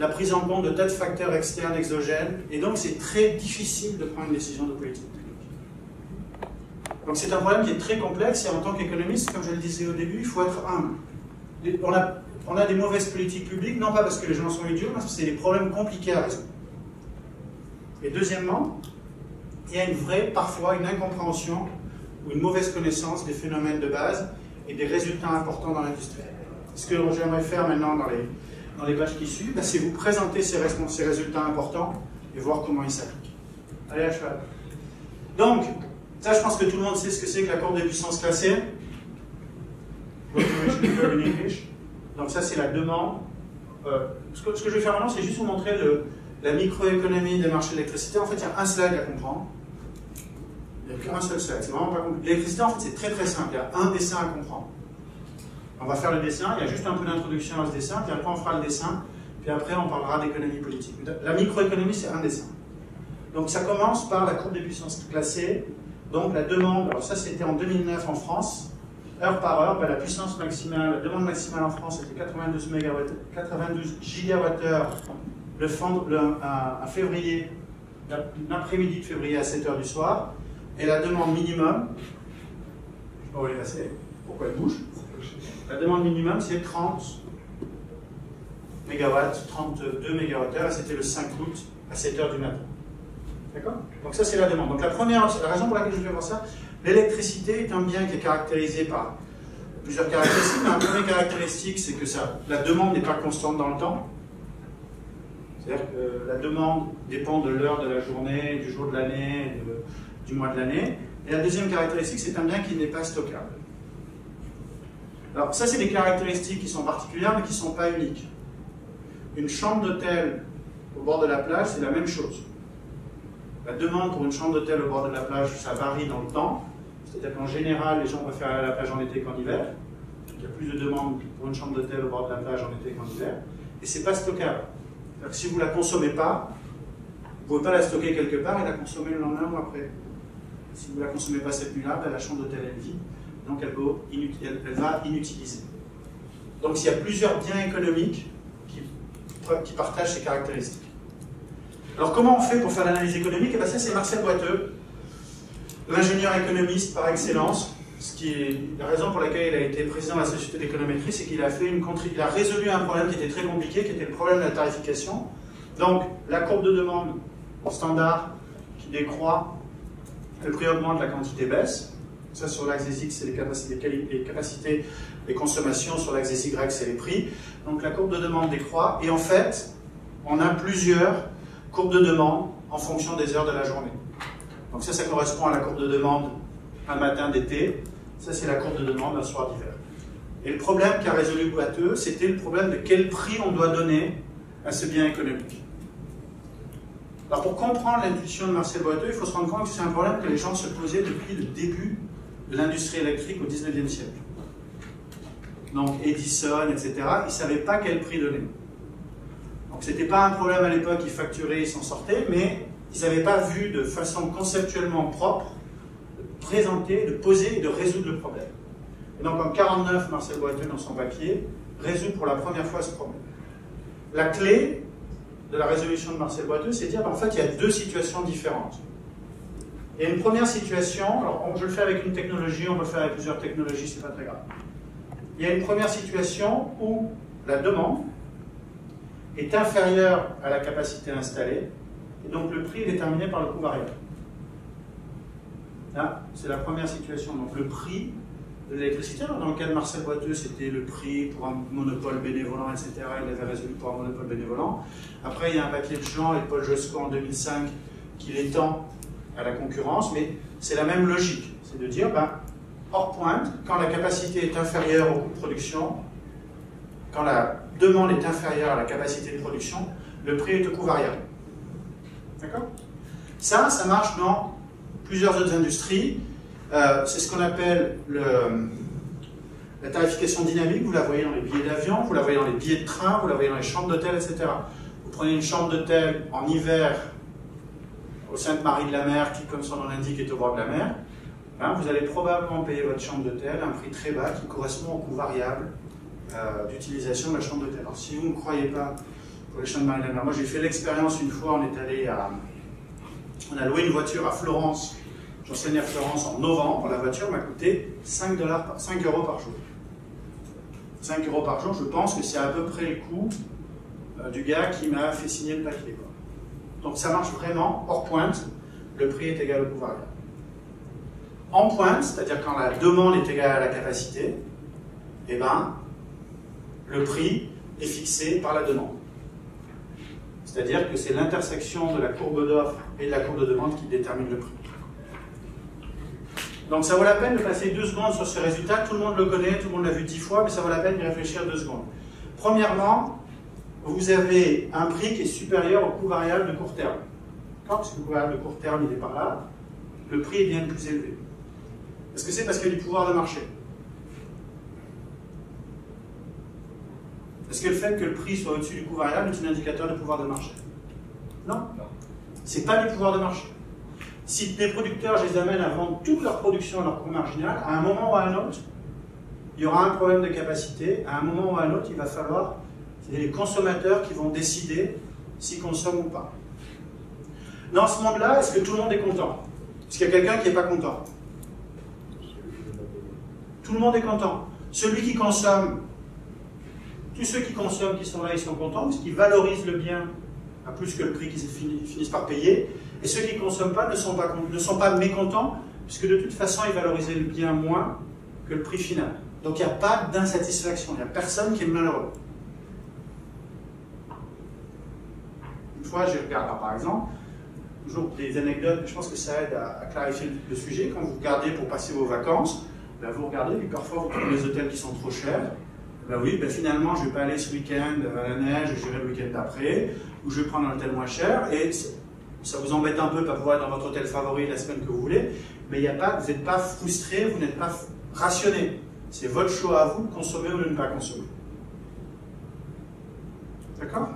la prise en compte de tas de facteurs externes, exogènes, et donc c'est très difficile de prendre une décision de politique publique. Donc c'est un problème qui est très complexe, et en tant qu'économiste, comme je le disais au début, il faut être humble. On a, on a des mauvaises politiques publiques, non pas parce que les gens sont idiots, mais parce que c'est des problèmes compliqués à résoudre. Et deuxièmement, il y a une vraie, parfois, une incompréhension ou une mauvaise connaissance des phénomènes de base et des résultats importants dans l'industrie. Ce que j'aimerais faire maintenant dans les... dans les pages qui suivent, bah, c'est vous présenter ces, ces résultats importants et voir comment ils s'appliquent. Allez à cheval. Donc, ça je pense que tout le monde sait ce que c'est que la courbe des puissances classées. Donc ça c'est la demande. Euh, ce, que, ce que je vais faire maintenant, c'est juste vous montrer le, la microéconomie des marchés de l'électricité. En fait, il y a un slide à comprendre. Il n'y a qu'un seul slide, c'est vraiment pas compliqué. L'électricité, en fait, c'est très très simple. Il y a un dessin à comprendre. On va faire le dessin, il y a juste un peu d'introduction à ce dessin, puis après on fera le dessin, puis après on parlera d'économie politique. La microéconomie, c'est un dessin. Donc ça commence par la courbe des puissances classées, donc la demande, alors ça c'était en deux mille neuf en France, heure par heure, ben la puissance maximale, la demande maximale en France était quatre-vingt-douze gigawattheures le, le, un, un février, l'après-midi de février à sept heures du soir, et la demande minimum, je sais pas où elle est passée, pourquoi elle bouge? La demande minimum, c'est trente mégawatts, trente-deux mégawattheures, c'était le cinq août à sept heures du matin. D'accord? Donc ça, c'est la demande. Donc la première, la raison pour laquelle je vais voir ça, l'électricité est un bien qui est caractérisé par plusieurs caractéristiques, mais un premier caractéristique, c'est que ça, la demande n'est pas constante dans le temps. C'est-à-dire que la demande dépend de l'heure de la journée, du jour de l'année, du mois de l'année. Et la deuxième caractéristique, c'est un bien qui n'est pas stockable. Alors ça, c'est des caractéristiques qui sont particulières, mais qui ne sont pas uniques. Une chambre d'hôtel au bord de la plage, c'est la même chose. La demande pour une chambre d'hôtel au bord de la plage, ça varie dans le temps. C'est-à-dire qu'en général, les gens préfèrent aller à la plage en été qu'en hiver. Donc, il y a plus de demandes pour une chambre d'hôtel au bord de la plage en été qu'en hiver. Et c'est pas stockable. C'est-à-dire que si vous ne la consommez pas, vous ne pouvez pas la stocker quelque part et la consommer le lendemain ou après. Si vous ne la consommez pas cette nuit-là, ben, la chambre d'hôtel, elle vit. Donc elle va inutiliser. Donc il y a plusieurs biens économiques qui, qui partagent ces caractéristiques. Alors comment on fait pour faire l'analyse économique? Et bien ça c'est Marcel Boiteux, l'ingénieur économiste par excellence. Ce qui est la raison pour laquelle il a été président de la Société d'économétrie, c'est qu'il a, a résolu un problème qui était très compliqué, qui était le problème de la tarification. Donc la courbe de demande standard qui décroît, le prix augmente, la quantité baisse. Ça, sur l'axe X, c'est les capacités, les capacités, les consommations. Sur l'axe Y, c'est les prix. Donc la courbe de demande décroît. Et en fait, on a plusieurs courbes de demande en fonction des heures de la journée. Donc ça, ça correspond à la courbe de demande un matin d'été. Ça, c'est la courbe de demande un soir d'hiver. Et le problème qu'a résolu Boiteux, c'était le problème de quel prix on doit donner à ce bien économique. Alors pour comprendre l'intuition de Marcel Boiteux, il faut se rendre compte que c'est un problème que les gens se posaient depuis le début de l'industrie électrique au dix-neuvième siècle. Donc Edison, et cetera, ils ne savaient pas quel prix donner. Donc ce n'était pas un problème à l'époque, ils facturaient, ils s'en sortaient, mais ils n'avaient pas vu de façon conceptuellement propre de présenter, de poser et de résoudre le problème. Et donc en mille neuf cent quarante-neuf, Marcel Boiteux, dans son papier, résout pour la première fois ce problème. la clé de la résolution de Marcel Boiteux, c'est de dire qu'en fait, il y a deux situations différentes. Il y a une première situation, alors je le fais avec une technologie, on peut le faire avec plusieurs technologies, c'est pas très grave. Il y a une première situation où la demande est inférieure à la capacité installée, et donc le prix est déterminé par le coût variable. Là, c'est la première situation, donc le prix de l'électricité, dans le cas de Marcel Boiteux, c'était le prix pour un monopole bénévolant, et cetera. Il l'avait résolu pour un monopole bénévolant. Après, il y a un papier de Jean et Paul Josco en deux mille cinq qui l'étend à la concurrence, mais c'est la même logique. C'est de dire, ben, hors pointe, quand la capacité est inférieure au coût de production, quand la demande est inférieure à la capacité de production, le prix est au coût variable. D'accord? Ça, ça marche dans plusieurs autres industries. Euh, c'est ce qu'on appelle le, la tarification dynamique, vous la voyez dans les billets d'avion, vous la voyez dans les billets de train, vous la voyez dans les chambres d'hôtel, et cetera. Vous prenez une chambre d'hôtel en hiver au Sainte-Marie-de-la-Mer, qui, comme son nom l'indique, est au bord de la mer, hein, vous allez probablement payer votre chambre d'hôtel à un prix très bas qui correspond au coût variable euh, d'utilisation de la chambre d'hôtel. Alors si vous ne croyez pas pour les chambres de Marie-de-la-Mer, moi j'ai fait l'expérience une fois, on est allé à... on a loué une voiture à Florence. J'enseignais à Florence en novembre, la voiture m'a coûté cinq euros par jour. cinq euros par jour, je pense que c'est à peu près le coût euh, du gars qui m'a fait signer le papier, quoi. Donc ça marche vraiment hors pointe, le prix est égal au coût variable. En pointe, c'est-à-dire quand la demande est égale à la capacité, eh ben, le prix est fixé par la demande. C'est-à-dire que c'est l'intersection de la courbe d'offre et de la courbe de demande qui détermine le prix. Donc ça vaut la peine de passer deux secondes sur ce résultat, tout le monde le connaît, tout le monde l'a vu dix fois, mais ça vaut la peine d'y réfléchir deux secondes. Premièrement, vous avez un prix qui est supérieur au coût variable de court terme. Quand le coût variable de court terme, il est par là, le prix est bien plus élevé. Est-ce que c'est parce qu'il y a du pouvoir de marché? Est-ce que le fait que le prix soit au-dessus du coût variable est un indicateur de pouvoir de marché? Non, c'est pas du pouvoir de marché. Si des producteurs, je les amène à vendre toute leur production à leur coût marginal, à un moment ou à un autre, il y aura un problème de capacité, à un moment ou à un autre, il va falloir, c'est les consommateurs qui vont décider s'ils consomment ou pas. Dans ce monde-là, est-ce que tout le monde est content? Est-ce qu'il y a quelqu'un qui n'est pas content? Tout le monde est content. Celui qui consomme, tous ceux qui consomment, qui sont là, ils sont contents, parce qu'ils valorisent le bien à plus que le prix qu'ils finissent par payer. Et ceux qui ne consomment pas ne sont pas, ne sont pas mécontents, puisque de toute façon, ils valorisaient le bien moins que le prix final. Donc il n'y a pas d'insatisfaction, il n'y a personne qui est malheureux. Une fois, j'ai regardé, par exemple, toujours des anecdotes, je pense que ça aide à, à clarifier le sujet. Quand vous regardez pour passer vos vacances, ben vous regardez, puis parfois vous trouvez des hôtels qui sont trop chers. Ben oui, ben finalement, je ne vais pas aller ce week-end à la neige, j'irai le week-end d'après, ou je vais prendre un hôtel moins cher, et ça vous embête un peu de ne pas pouvoir être dans votre hôtel favori la semaine que vous voulez, mais y a pas, vous n'êtes pas frustré, vous n'êtes pas rationné. C'est votre choix à vous de consommer ou de ne pas consommer. D'accord?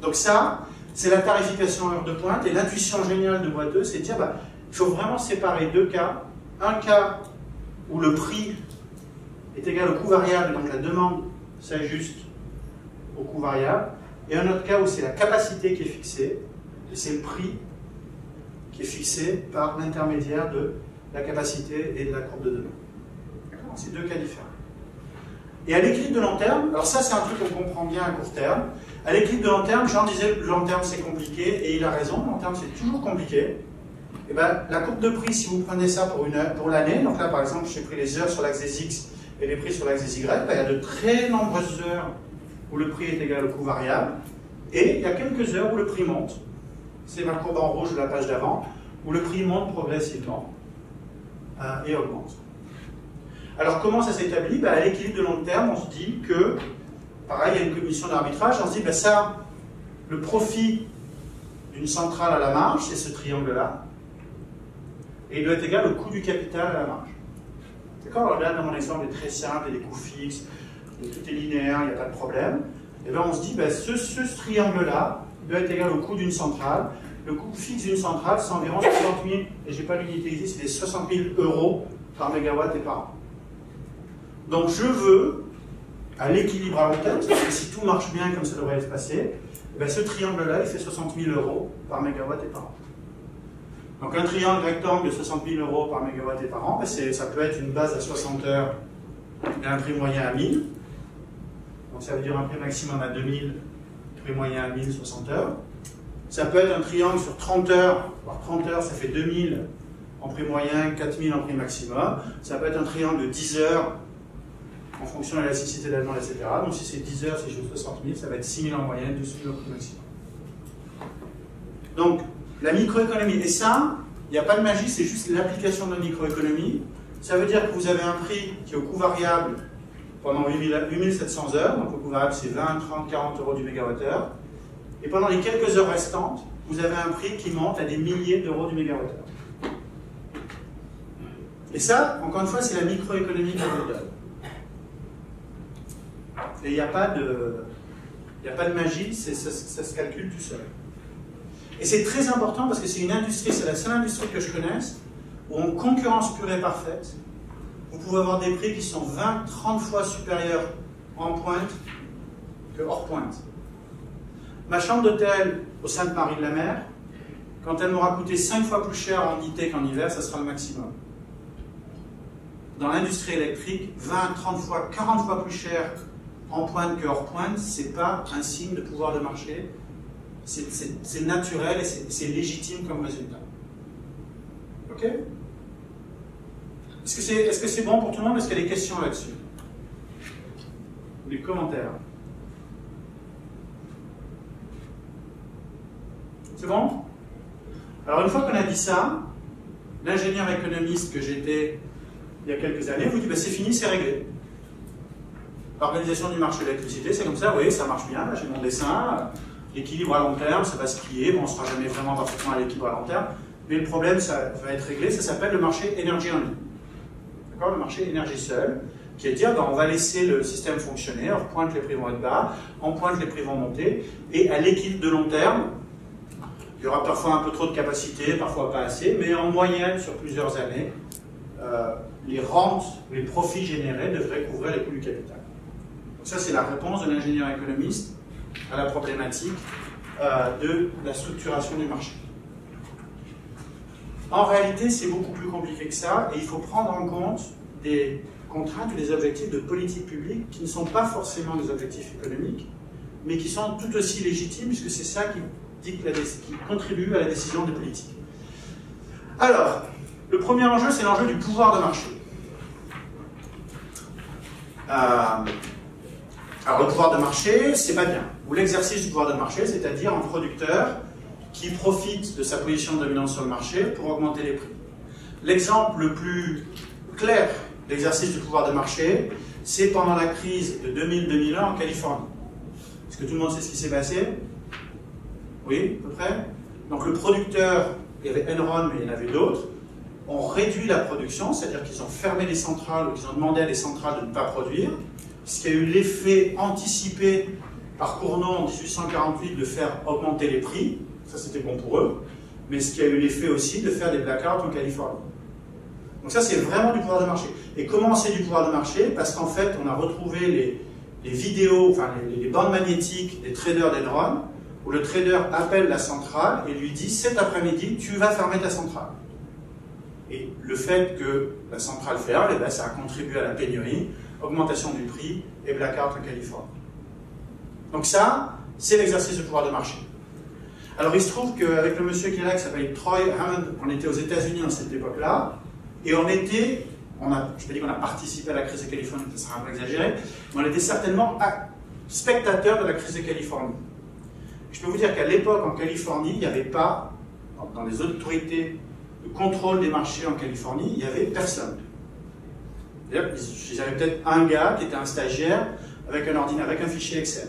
Donc ça, c'est la tarification à l'heure de pointe, et l'intuition géniale de Boiteux, c'est de dire, bah, il faut vraiment séparer deux cas. Un cas où le prix est égal au coût variable, donc la demande s'ajuste au coût variable, et un autre cas où c'est la capacité qui est fixée, et c'est le prix qui est fixé par l'intermédiaire de la capacité et de la courbe de demande. D'accord ? C'est deux cas différents. Et à l'équilibre de long terme, alors ça c'est un truc qu'on comprend bien à court terme, à l'équilibre de long terme, Jean disait que long terme c'est compliqué, et il a raison, long terme c'est toujours compliqué. Et ben, la courbe de prix, si vous prenez ça pour, pour l'année, donc là par exemple j'ai pris les heures sur l'axe des X et les prix sur l'axe des Y, ben, il y a de très nombreuses heures où le prix est égal au coût variable, et il y a quelques heures où le prix monte. C'est ma courbe en rouge de la page d'avant, où le prix monte progressivement euh, et augmente. Alors comment ça s'établit? Ben, à l'équilibre de long terme, on se dit que, pareil, il y a une commission d'arbitrage, on se dit, ben, ça, le profit d'une centrale à la marge, c'est ce triangle-là, et il doit être égal au coût du capital à la marge. D'accord? Alors là, dans mon exemple, il est très simple, il y a des coûts fixes, tout est linéaire, il n'y a pas de problème. Et bien on se dit, ben, ce, ce triangle-là, doit être égal au coût d'une centrale. Le coût fixe d'une centrale, c'est environ soixante mille, et j'ai pas l'unité ici, c'est des soixante mille euros par mégawatt et par an. Donc je veux à l'équilibre à long terme, c'est-à-dire que si tout marche bien comme ça devrait se passer, ben ce triangle-là, il fait soixante mille euros par mégawatt et par an. Donc un triangle rectangle de soixante mille euros par mégawatt et par an, ben ça peut être une base à soixante heures et un prix moyen à mille. Donc ça veut dire un prix maximum à deux mille, prix moyen à mille, soixante heures. Ça peut être un triangle sur trente heures, par trente heures, ça fait deux mille en prix moyen, quatre mille en prix maximum. Ça peut être un triangle de dix heures en fonction de l'élasticité de la demande, et cetera. Donc si c'est dix heures, si je joue soixante mille, ça va être six mille en moyenne, douze mille en prix maximum. Donc la microéconomie, et ça, il n'y a pas de magie, c'est juste l'application de la microéconomie. Ça veut dire que vous avez un prix qui est au coût variable pendant huit mille sept cents heures, donc au coût variable c'est vingt, trente, quarante euros du mégawattheure, et pendant les quelques heures restantes, vous avez un prix qui monte à des milliers d'euros du mégawattheure. Et ça, encore une fois, c'est la microéconomie qu'on vous donne. Et il n'y a pas de, il n'y a pas de magie, ça, ça se calcule tout seul. Et c'est très important parce que c'est une industrie, c'est la seule industrie que je connaisse, où en concurrence pure et parfaite, vous pouvez avoir des prix qui sont vingt, trente fois supérieurs en pointe que hors pointe. Ma chambre d'hôtel au Sainte-Marie de la Mer, quand elle m'aura coûté cinq fois plus cher en été qu'en hiver, ça sera le maximum. Dans l'industrie électrique, vingt, trente fois, quarante fois plus cher en pointe que hors pointe, c'est pas un signe de pouvoir de marché. C'est naturel et c'est légitime comme résultat. Ok? Est-ce que c'est est-ce que c'est bon pour tout le monde? Est-ce qu'il y a des questions là-dessus? Des commentaires? C'est bon? Alors une fois qu'on a dit ça, l'ingénieur économiste que j'étais il y a quelques années vous dit bah, c'est fini, c'est réglé. L'organisation du marché de l'électricité, c'est comme ça, vous voyez, ça marche bien, là j'ai mon dessin. L'équilibre à long terme, ça va se plier, bon, on ne sera jamais vraiment parfaitement à l'équilibre à long terme, mais le problème, ça va être réglé, ça s'appelle le marché énergie en ligne. D'accord? Le marché énergie seul, qui est de dire, ben, on va laisser le système fonctionner, on pointe les prix vont être bas, on pointe les prix vont monter, et à l'équilibre de long terme, il y aura parfois un peu trop de capacité, parfois pas assez, mais en moyenne, sur plusieurs années, euh, les rentes, les profits générés devraient couvrir les coûts du capital. Donc ça, c'est la réponse de l'ingénieur économiste à la problématique euh, de la structuration du marché. En réalité, c'est beaucoup plus compliqué que ça, et il faut prendre en compte des contraintes ou des objectifs de politique publique qui ne sont pas forcément des objectifs économiques, mais qui sont tout aussi légitimes, puisque c'est ça qui, dicte la qui contribue à la décision des politiques. Alors, le premier enjeu, c'est l'enjeu du pouvoir de marché. Euh, alors, le pouvoir de marché, c'est pas bien. Ou l'exercice du pouvoir de marché, c'est-à-dire un producteur qui profite de sa position dominante sur le marché pour augmenter les prix. L'exemple le plus clair d'exercice du pouvoir de marché, c'est pendant la crise de deux mille à deux mille un en Californie. Est-ce que tout le monde sait ce qui s'est passé? Oui, à peu près. Donc le producteur, il y avait Enron, mais il y en avait d'autres, ont réduit la production, c'est-à-dire qu'ils ont fermé les centrales, ou qu'ils ont demandé à les centrales de ne pas produire, ce qui a eu l'effet anticipé par Cournot en mille huit cent quarante-huit de faire augmenter les prix, ça c'était bon pour eux, mais ce qui a eu l'effet aussi de faire des blackouts en Californie. Donc ça c'est vraiment du pouvoir de marché. Et comment c'est du pouvoir de marché? Parce qu'en fait on a retrouvé les, les vidéos, enfin les, les bandes magnétiques des traders d'Enron, où le trader appelle la centrale et lui dit « cet après-midi, tu vas fermer ta centrale ». Et le fait que la centrale ferme, eh ben, ça a contribué à la pénurie, augmentation du prix et blackout en Californie. Donc ça, c'est l'exercice de pouvoir de marché. Alors il se trouve qu'avec le monsieur qui est là, qui s'appelle Troy Hunt, on était aux États-Unis à cette époque-là, et on était, on a, je peux dire qu'on a participé à la crise de Californie, ça sera un peu exagéré, mais on était certainement spectateurs de la crise de Californie. Je peux vous dire qu'à l'époque, en Californie, il n'y avait pas, dans les autorités de contrôle des marchés en Californie, il n'y avait personne. D'ailleurs, ils avaient peut-être un gars qui était un stagiaire avec un ordinateur, avec un fichier Excel.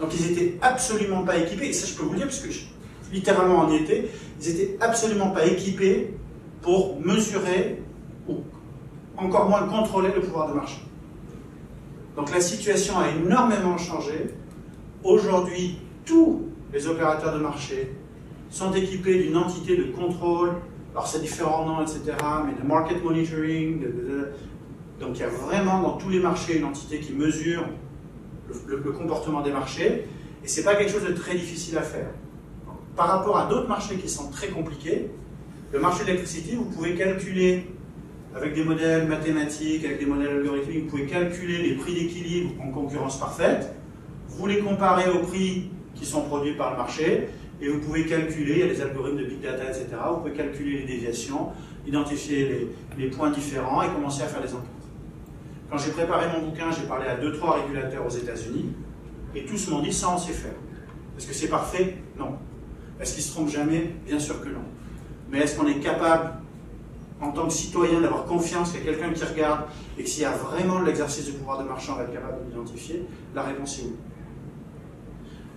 Donc ils n'étaient absolument pas équipés, et ça je peux vous le dire, puisque je, littéralement on y était, ils n'étaient absolument pas équipés pour mesurer, ou encore moins contrôler le pouvoir de marché. Donc la situation a énormément changé. Aujourd'hui, tous les opérateurs de marché sont équipés d'une entité de contrôle, alors c'est différents noms, et cetera, mais de market monitoring, de, de, de, Donc il y a vraiment dans tous les marchés une entité qui mesure le, le, le comportement des marchés, et c'est pas quelque chose de très difficile à faire. Donc, par rapport à d'autres marchés qui sont très compliqués, le marché de l'électricité, vous pouvez calculer avec des modèles mathématiques, avec des modèles algorithmiques, vous pouvez calculer les prix d'équilibre en concurrence parfaite, vous les comparez aux prix qui sont produits par le marché, et vous pouvez calculer, il y a des algorithmes de big data, et cetera, vous pouvez calculer les déviations, identifier les, les points différents et commencer à faire des enquêtes. Quand j'ai préparé mon bouquin, j'ai parlé à deux, trois régulateurs aux États-Unis, et tous m'ont dit, ça on sait faire. Est-ce que c'est parfait? Non. Est-ce qu'ils se trompent jamais? Bien sûr que non. Mais est-ce qu'on est capable, en tant que citoyen, d'avoir confiance qu'il y a quelqu'un qui regarde, et que s'il y a vraiment l'exercice du pouvoir de marchand, on va être capable de l'identifier? La réponse est oui.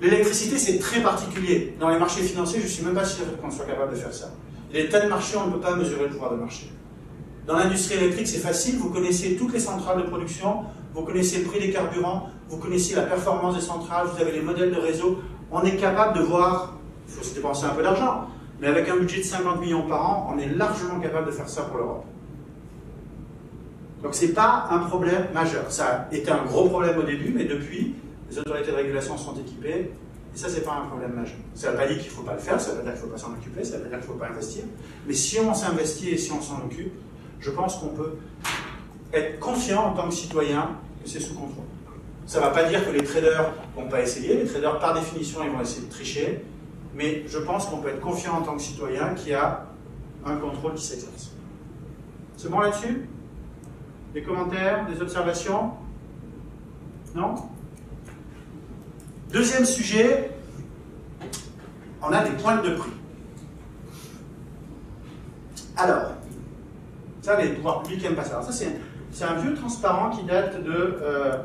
L'électricité, c'est très particulier. Dans les marchés financiers, je ne suis même pas sûr qu'on soit capable de faire ça. Il y a des tas de marchés, on ne peut pas mesurer le pouvoir de marché. Dans l'industrie électrique, c'est facile, vous connaissez toutes les centrales de production, vous connaissez le prix des carburants, vous connaissez la performance des centrales, vous avez les modèles de réseau. On est capable de voir, il faut se dépenser un peu d'argent, mais avec un budget de cinquante millions par an, on est largement capable de faire ça pour l'Europe. Donc ce n'est pas un problème majeur. Ça a été un gros problème au début, mais depuis, les autorités de régulation sont équipées, et ça, ce n'est pas un problème majeur. Ça ne veut pas dire qu'il ne faut pas le faire, ça ne veut pas dire qu'il ne faut pas s'en occuper, ça ne veut pas dire qu'il ne faut pas investir, mais si on s'investit et si on s'en occupe, je pense qu'on peut être confiant en tant que citoyen que c'est sous contrôle. Ça ne va pas dire que les traders ne vont pas essayer, les traders, par définition, ils vont essayer de tricher, mais je pense qu'on peut être confiant en tant que citoyen qu'il y a un contrôle qui s'exerce. C'est bon là-dessus? Des commentaires, des observations? Non? Deuxième sujet, on a des pointes de prix. Alors, ça les pouvoirs publics n'aiment pas ça. Alors, ça c'est un vieux transparent qui date de euh,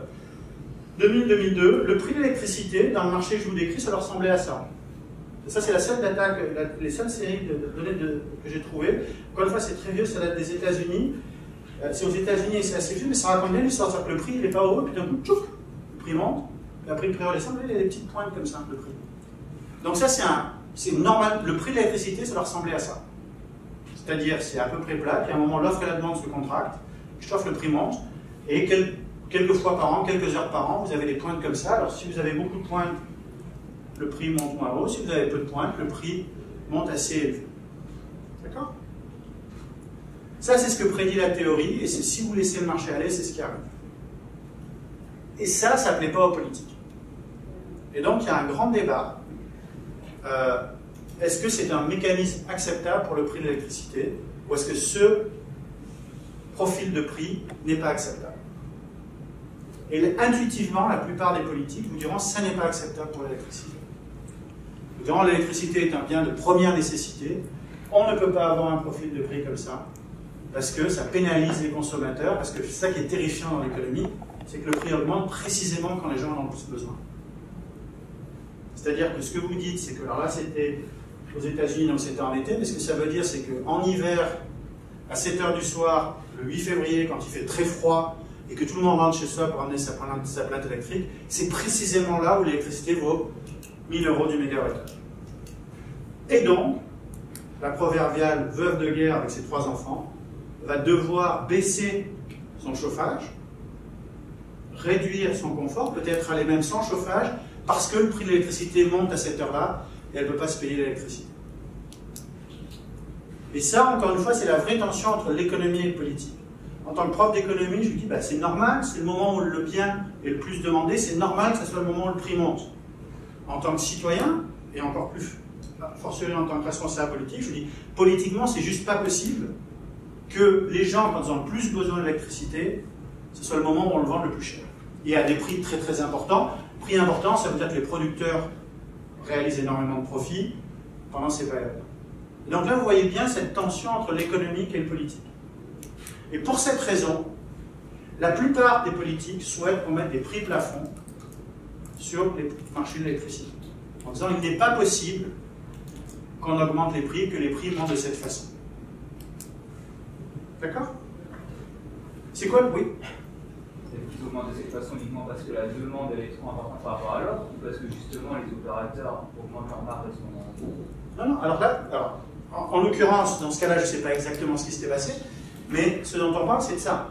deux mille deux. Le prix de l'électricité dans le marché que je vous décris, ça leur ressemblait à ça. Et ça c'est la seule data, la, les seules séries de données de, de, de, que j'ai trouvées. Encore une fois, c'est très vieux, ça date des États-Unis. Euh, c'est aux États-Unis et c'est assez vieux, mais ça raconte bien l'histoire. C'est-à-dire que le prix il n'est pas haut, et puis d'un coup, tchouf, le prix monte. Après, le prix redescend, il y a des petites pointes comme ça, le prix. Donc ça, c'est normal. Le prix de l'électricité, ça va ressembler à ça. C'est-à-dire, c'est à peu près plat, puis à un moment, l'offre et la demande se contractent, je t'offre, le prix monte, et quel, quelques fois par an, quelques heures par an, vous avez des pointes comme ça. Alors, si vous avez beaucoup de pointes, le prix monte moins haut. Si vous avez peu de pointes, le prix monte assez élevé. D'accord? Ça, c'est ce que prédit la théorie, et c'est si vous laissez le marché aller, c'est ce qui arrive. Et ça, ça ne plaît pas aux politiques. Et donc, il y a un grand débat. Euh, est-ce que c'est un mécanisme acceptable pour le prix de l'électricité, ou est-ce que ce profil de prix n'est pas acceptable? Et intuitivement, la plupart des politiques vous diront que ça n'est pas acceptable pour l'électricité. Nous dirons que l'électricité est un bien de première nécessité, on ne peut pas avoir un profil de prix comme ça, parce que ça pénalise les consommateurs, parce que c'est ça qui est terrifiant dans l'économie, c'est que le prix augmente précisément quand les gens en ont le plus besoin. C'est-à-dire que ce que vous dites, c'est que, alors là c'était aux États-Unis, donc c'était en été, mais ce que ça veut dire c'est qu'en hiver, à sept heures du soir, le huit février, quand il fait très froid, et que tout le monde rentre chez soi pour amener sa plainte électrique, c'est précisément là où l'électricité vaut mille euros du mégawattheure. Et donc, la proverbiale veuve de guerre avec ses trois enfants va devoir baisser son chauffage, réduire son confort, peut-être aller même sans chauffage, parce que le prix de l'électricité monte à cette heure-là, et elle ne peut pas se payer l'électricité. Et ça, encore une fois, c'est la vraie tension entre l'économie et le politique. En tant que prof d'économie, je lui dis, bah, c'est normal, c'est le moment où le bien est le plus demandé, c'est normal que ce soit le moment où le prix monte. En tant que citoyen, et encore plus, forcément en tant que responsable politique, je lui dis, politiquement, c'est juste pas possible que les gens, quand ils ont le plus besoin d'électricité, ce soit le moment où on le vend le plus cher. Et à des prix très très importants. Prix important, ça veut dire que les producteurs réalisent énormément de profits pendant ces périodes. Donc là, vous voyez bien cette tension entre l'économique et le politique. Et pour cette raison, la plupart des politiques souhaitent qu'on mette des prix plafonds sur les marchés de l'électricité. En disant qu'il n'est pas possible qu'on augmente les prix, que les prix montent de cette façon. D'accord? C'est quoi le bruit? Augmente de cette façon uniquement parce que la demande est trop importante par rapport à l'offre, ou parce que justement les opérateurs augmentent leur marge de son... Non, non, alors là, alors, en, en l'occurrence, dans ce cas-là, je ne sais pas exactement ce qui s'était passé, mais ce dont on parle, c'est de ça.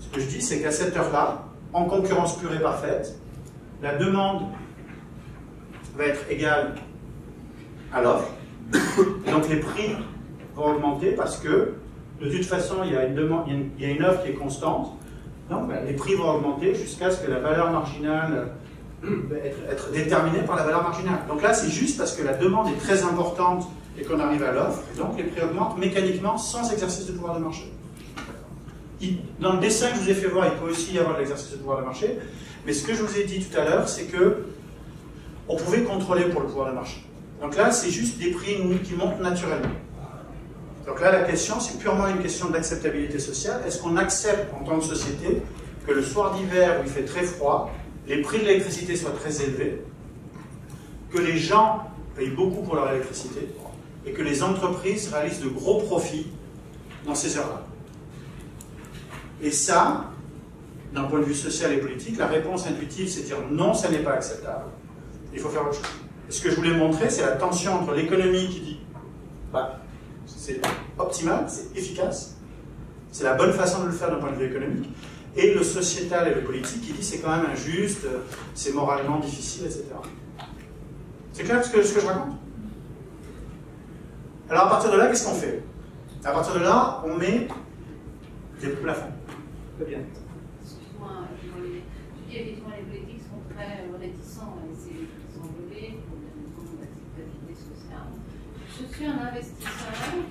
Ce que je dis, c'est qu'à cette heure-là, en concurrence pure et parfaite, la demande va être égale à l'offre, et donc les prix vont augmenter parce que, de toute façon, il y a une, demande, il y a une, il y a une offre qui est constante, donc ben, les prix vont augmenter jusqu'à ce que la valeur marginale Être, être déterminé par la valeur marginale. Donc là, c'est juste parce que la demande est très importante et qu'on arrive à l'offre, et donc les prix augmentent mécaniquement sans exercice de pouvoir de marché. Il, dans le dessin que je vous ai fait voir, il peut aussi y avoir l'exercice de pouvoir de marché, mais ce que je vous ai dit tout à l'heure, c'est que on pouvait contrôler pour le pouvoir de marché. Donc là, c'est juste des prix qui montent naturellement. Donc là, la question, c'est purement une question d'acceptabilité sociale. Est-ce qu'on accepte, en tant que société, que le soir d'hiver, où il fait très froid, les prix de l'électricité soient très élevés, que les gens payent beaucoup pour leur électricité et que les entreprises réalisent de gros profits dans ces heures-là. Et ça, d'un point de vue social et politique, la réponse intuitive, c'est de dire non, ça n'est pas acceptable, il faut faire autre chose. Et ce que je voulais montrer, c'est la tension entre l'économie qui dit bah, c'est optimal, c'est efficace, c'est la bonne façon de le faire d'un point de vue économique, et le sociétal et le politique qui dit c'est quand même injuste, c'est moralement difficile, et cetera. C'est clair ce que, ce que je raconte? Alors à partir de là, qu'est-ce qu'on fait? À partir de là, on met des plafonds. Très bien. Excuse-moi, tu dis effectivement les politiques sont très réticents à essayer de s'enlever pour des raisons d'acceptabilité sociale. Je suis un investisseur,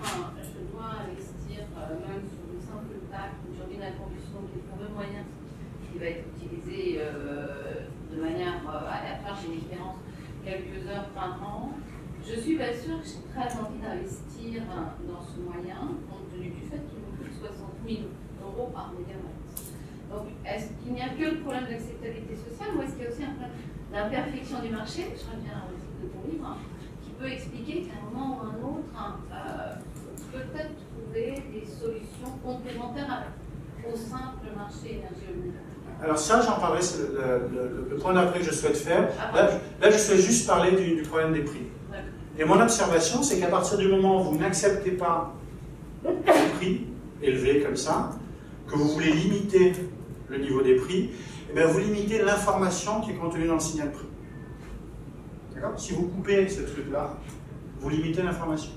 enfin, je dois investir euh, même sur une simple P A C, une turbine à combustion qui est le fameux moyen qui va être utilisé euh, de manière euh, aléatoire, j'ai une différence quelques heures par an. Je suis pas sûre que j'ai très envie d'investir dans ce moyen, compte tenu du fait qu'il me coûte soixante mille euros par mégawatt. Donc, est-ce qu'il n'y a que le problème d'acceptabilité sociale ou est-ce qu'il y a aussi un problème d'imperfection du marché? Je reviens au titre de ton livre, qui peut expliquer qu'à un moment ou à un autre, euh, peut-être trouver des solutions complémentaires au simple marché énergétique. Alors ça, j'en parlerai, c'est le, le, le point d'après que je souhaite faire. Là, là je souhaite juste parler du, du problème des prix. Et mon observation, c'est qu'à partir du moment où vous n'acceptez pas les prix élevés comme ça, que vous voulez limiter le niveau des prix, et bien vous limitez l'information qui est contenue dans le signal prix. D'accord ? Si vous coupez ce truc-là, vous limitez l'information.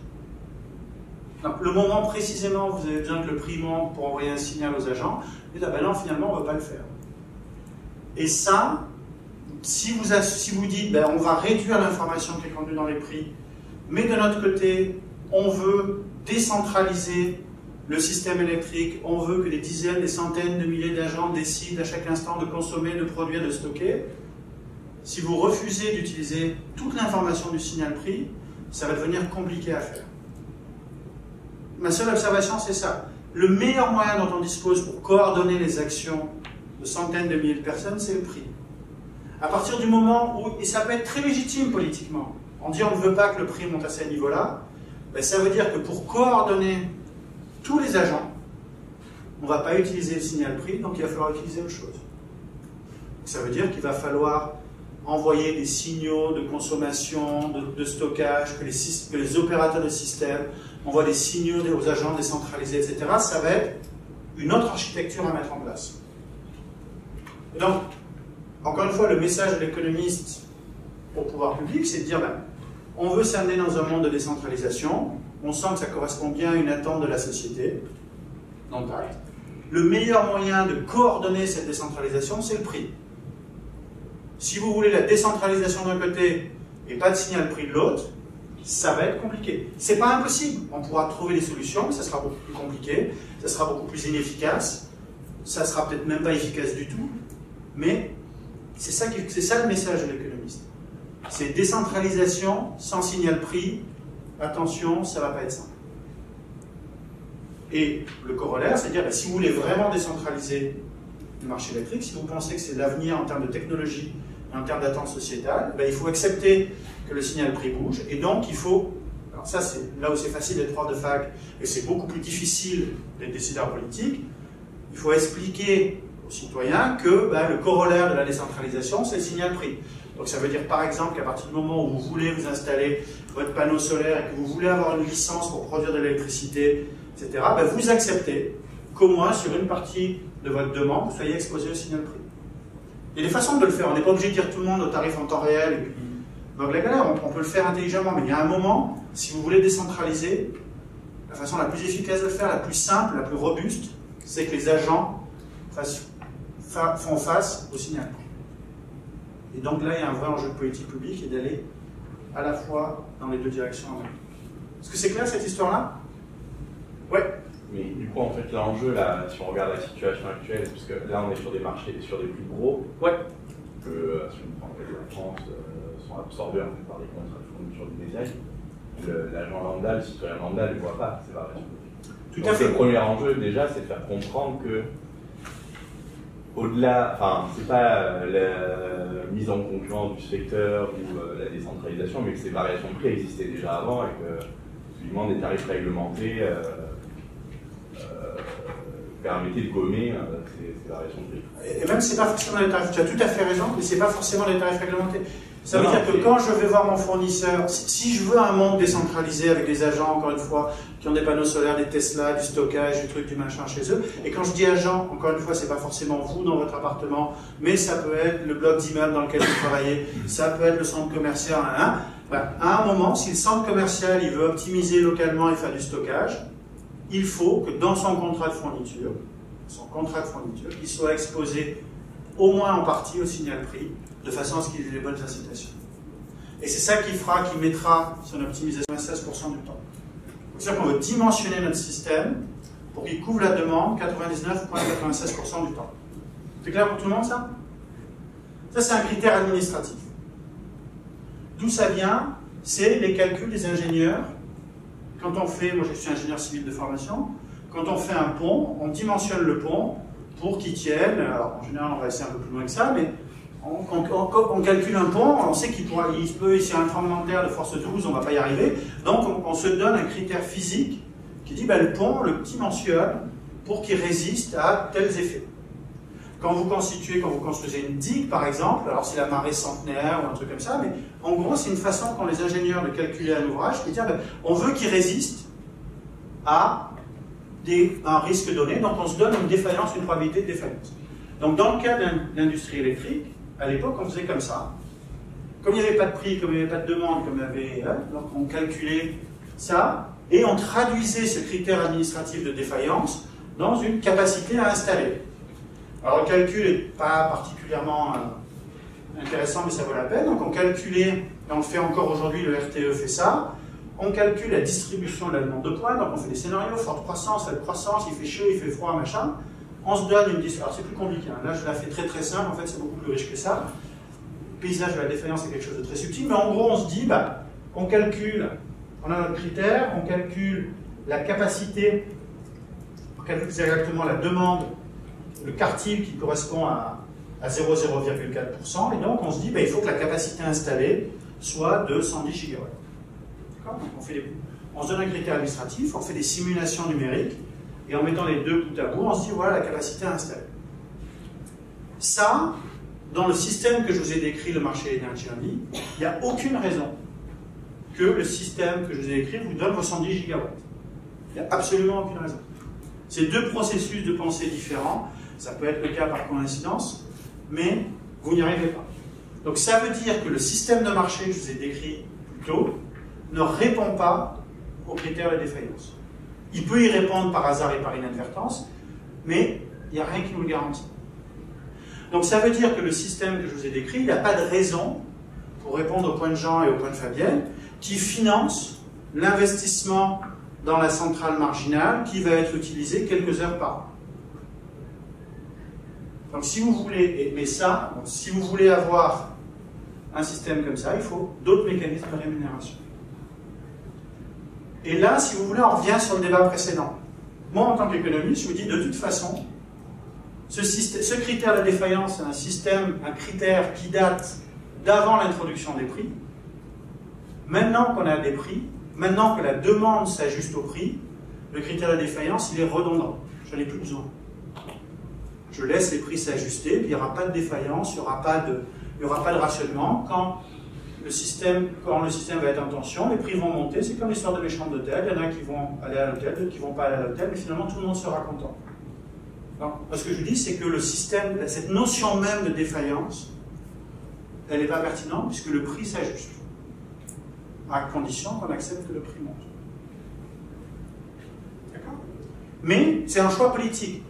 Donc, le moment précisément où vous avez besoin que le prix monte pour envoyer un signal aux agents, et là, ben non, finalement, on ne va pas le faire. Et ça, si vous, si vous dites, ben, on va réduire l'information qui est contenue dans les prix, mais de notre côté, on veut décentraliser le système électrique, on veut que des dizaines, des centaines de milliers d'agents décident à chaque instant de consommer, de produire, de stocker. Si vous refusez d'utiliser toute l'information du signal prix, ça va devenir compliqué à faire. Ma seule observation, c'est ça. Le meilleur moyen dont on dispose pour coordonner les actions de centaines de milliers de personnes, c'est le prix. À partir du moment où, et ça peut être très légitime politiquement, on dit on ne veut pas que le prix monte à ce niveau-là, ben ça veut dire que pour coordonner tous les agents, on ne va pas utiliser le signal prix, donc il va falloir utiliser autre chose. Ça veut dire qu'il va falloir envoyer des signaux de consommation, de, de stockage, que les, que les opérateurs de système envoient des signaux aux agents décentralisés, et cetera. Ça va être une autre architecture à mettre en place. Et donc, encore une fois, le message de l'économiste au pouvoir public, c'est de dire, ben, on veut s'amener dans un monde de décentralisation, on sent que ça correspond bien à une attente de la société, dans le pacte. Le meilleur moyen de coordonner cette décentralisation, c'est le prix. Si vous voulez la décentralisation d'un côté et pas de signal prix de l'autre, ça va être compliqué. C'est pas impossible. On pourra trouver des solutions, mais ça sera beaucoup plus compliqué, ça sera beaucoup plus inefficace, ça sera peut-être même pas efficace du tout, mais c'est ça, c'est ça le message de l'économiste. C'est décentralisation sans signal prix, attention, ça va pas être simple. Et le corollaire, c'est-à-dire, ben, si vous voulez vraiment décentraliser le marché électrique, si vous pensez que c'est l'avenir en termes de technologie, en termes d'attente sociétale, ben il faut accepter que le signal prix bouge, et donc il faut, alors ça c'est là où c'est facile d'être prof de fac, et c'est beaucoup plus difficile d'être décideur politique, il faut expliquer aux citoyens que ben, le corollaire de la décentralisation c'est le signal prix. Donc ça veut dire par exemple qu'à partir du moment où vous voulez vous installer votre panneau solaire, et que vous voulez avoir une licence pour produire de l'électricité, et cetera, ben, vous acceptez qu'au moins sur une partie de votre demande, vous soyez exposé au signal prix. Il y a des façons de le faire, on n'est pas obligé de dire tout le monde au tarif en temps réel, et puis donc la galère, on peut le faire intelligemment, mais il y a un moment, si vous voulez décentraliser, la façon la plus efficace de le faire, la plus simple, la plus robuste, c'est que les agents fassent, fa font face au signal prix. Et donc là, il y a un vrai enjeu de politique publique et d'aller à la fois dans les deux directions en même temps. Est-ce que c'est clair cette histoire-là? Ouais. Mais du coup, en fait, l'enjeu, là, si on regarde la situation actuelle, parce que là, on est sur des marchés, sur des plus gros, ouais. que euh, si on prend la France, euh, sont absorbés en fait, par des contrats de fourniture de détail, l'agent lambda, le citoyen lambda ne voit pas ces variations. Tout à fait. Le premier enjeu, déjà, c'est de faire comprendre que au-delà, enfin, c'est pas la mise en concurrence du secteur ou euh, la décentralisation, mais que ces variations de prix existaient déjà avant et que, effectivement, des tarifs réglementés euh, euh, permettaient de gommer euh, ces, ces variations de prix. Et même, c'est pas forcément les tarifs, tu as tout à fait raison, mais c'est pas forcément les tarifs réglementés. Ça veut non, dire que quand je vais voir mon fournisseur, si je veux un monde décentralisé avec des agents, encore une fois, qui ont des panneaux solaires, des Tesla, du stockage, du truc, du machin chez eux, et quand je dis agent, encore une fois, c'est pas forcément vous dans votre appartement, mais ça peut être le bloc d'immeuble dans lequel vous travaillez, ça peut être le centre commercial, un, un. Ben, à un moment, si le centre commercial il veut optimiser localement et faire du stockage, il faut que dans son contrat de fourniture, son contrat de fourniture, il soit exposé au moins en partie au signal prix, de façon à ce qu'il ait les bonnes incitations. Et c'est ça qui fera, qui mettra son optimisation à seize pour cent du temps. C'est-à-dire qu'on veut dimensionner notre système pour qu'il couvre la demande quatre-vingt-dix-neuf virgule quatre-vingt-seize pour cent du temps. C'est clair pour tout le monde, ça? Ça, c'est un critère administratif. D'où ça vient? C'est les calculs des ingénieurs. Quand on fait, moi je suis ingénieur civil de formation, quand on fait un pont, on dimensionne le pont pour qu'il tienne. Alors en général, on va essayer un peu plus loin que ça, mais On, on, on, on calcule un pont, on sait qu'il pourra, il peut, s'il y a un tremblement de terre de force douze, on ne va pas y arriver. Donc on, on se donne un critère physique qui dit, ben, le pont, on le dimensionne pour qu'il résiste à tels effets. Quand vous constituez, quand vous construisez une digue par exemple, alors c'est la marée centenaire ou un truc comme ça, mais en gros c'est une façon qu'ont les ingénieurs de calculer un ouvrage, de dire, ben, on veut qu'il résiste à, des, à un risque donné, donc on se donne une défaillance, une probabilité de défaillance. Donc dans le cas de l'industrie électrique, à l'époque, on faisait comme ça. Comme il n'y avait pas de prix, comme il n'y avait pas de demande, comme il y avait, hein, donc on calculait ça, et on traduisait ce critère administratif de défaillance dans une capacité à installer. Alors le calcul n'est pas particulièrement euh, intéressant, mais ça vaut la peine. Donc on calculait, et on le fait encore aujourd'hui, le R T E fait ça, on calcule la distribution de la demande de poids, donc on fait des scénarios, forte croissance, faible croissance, il fait chaud, il fait froid, machin. On se donne une distribution. Alors c'est plus compliqué, hein. Là je la fais très très simple, en fait c'est beaucoup plus riche que ça. Le paysage de la défaillance est quelque chose de très subtil, mais en gros on se dit, bah, on calcule, on a notre critère, on calcule la capacité, on calcule exactement la demande, le quartile qui correspond à, à zéro virgule zéro quatre pour cent, et donc on se dit, bah, il faut que la capacité installée soit de cent dix gigawatts. D'accord ? Donc on fait des, on se donne un critère administratif, on fait des simulations numériques, et en mettant les deux bout à bout, on se dit, voilà, la capacité à installer. Ça, dans le système que je vous ai décrit, le marché énergie en ligne, il n'y a aucune raison que le système que je vous ai décrit vous donne vos cent dix gigawatts. Il n'y a absolument aucune raison. C'est deux processus de pensée différents, ça peut être le cas par coïncidence, mais vous n'y arrivez pas. Donc ça veut dire que le système de marché que je vous ai décrit plus tôt ne répond pas aux critères de défaillance. Il peut y répondre par hasard et par inadvertance, mais il n'y a rien qui nous le garantit. Donc ça veut dire que le système que je vous ai décrit, il n'a pas de raison, pour répondre au point de Jean et au point de Fabienne, qui finance l'investissement dans la centrale marginale qui va être utilisée quelques heures par an. Donc si vous voulez, mais ça, si vous voulez avoir un système comme ça, il faut d'autres mécanismes de rémunération. Et là, si vous voulez, on revient sur le débat précédent. Moi, en tant qu'économiste, je vous dis, de toute façon, ce, système, ce critère de défaillance, c'est un système, un critère qui date d'avant l'introduction des prix. Maintenant qu'on a des prix, maintenant que la demande s'ajuste au prix, le critère de défaillance, il est redondant. Je n'en ai plus besoin. Je laisse les prix s'ajuster, puis il n'y aura pas de défaillance, il n'y aura pas de, il n'y aura pas de rationnement. Quand Le système, quand le système va être en tension, les prix vont monter, c'est comme l'histoire de mes chambres d'hôtel, il y en a qui vont aller à l'hôtel, d'autres qui ne vont pas aller à l'hôtel, mais finalement tout le monde sera content. Non. Ce que je dis, c'est que le système, cette notion même de défaillance, elle n'est pas pertinente puisque le prix s'ajuste, à condition qu'on accepte que le prix monte. D'accord? Mais c'est un choix politique.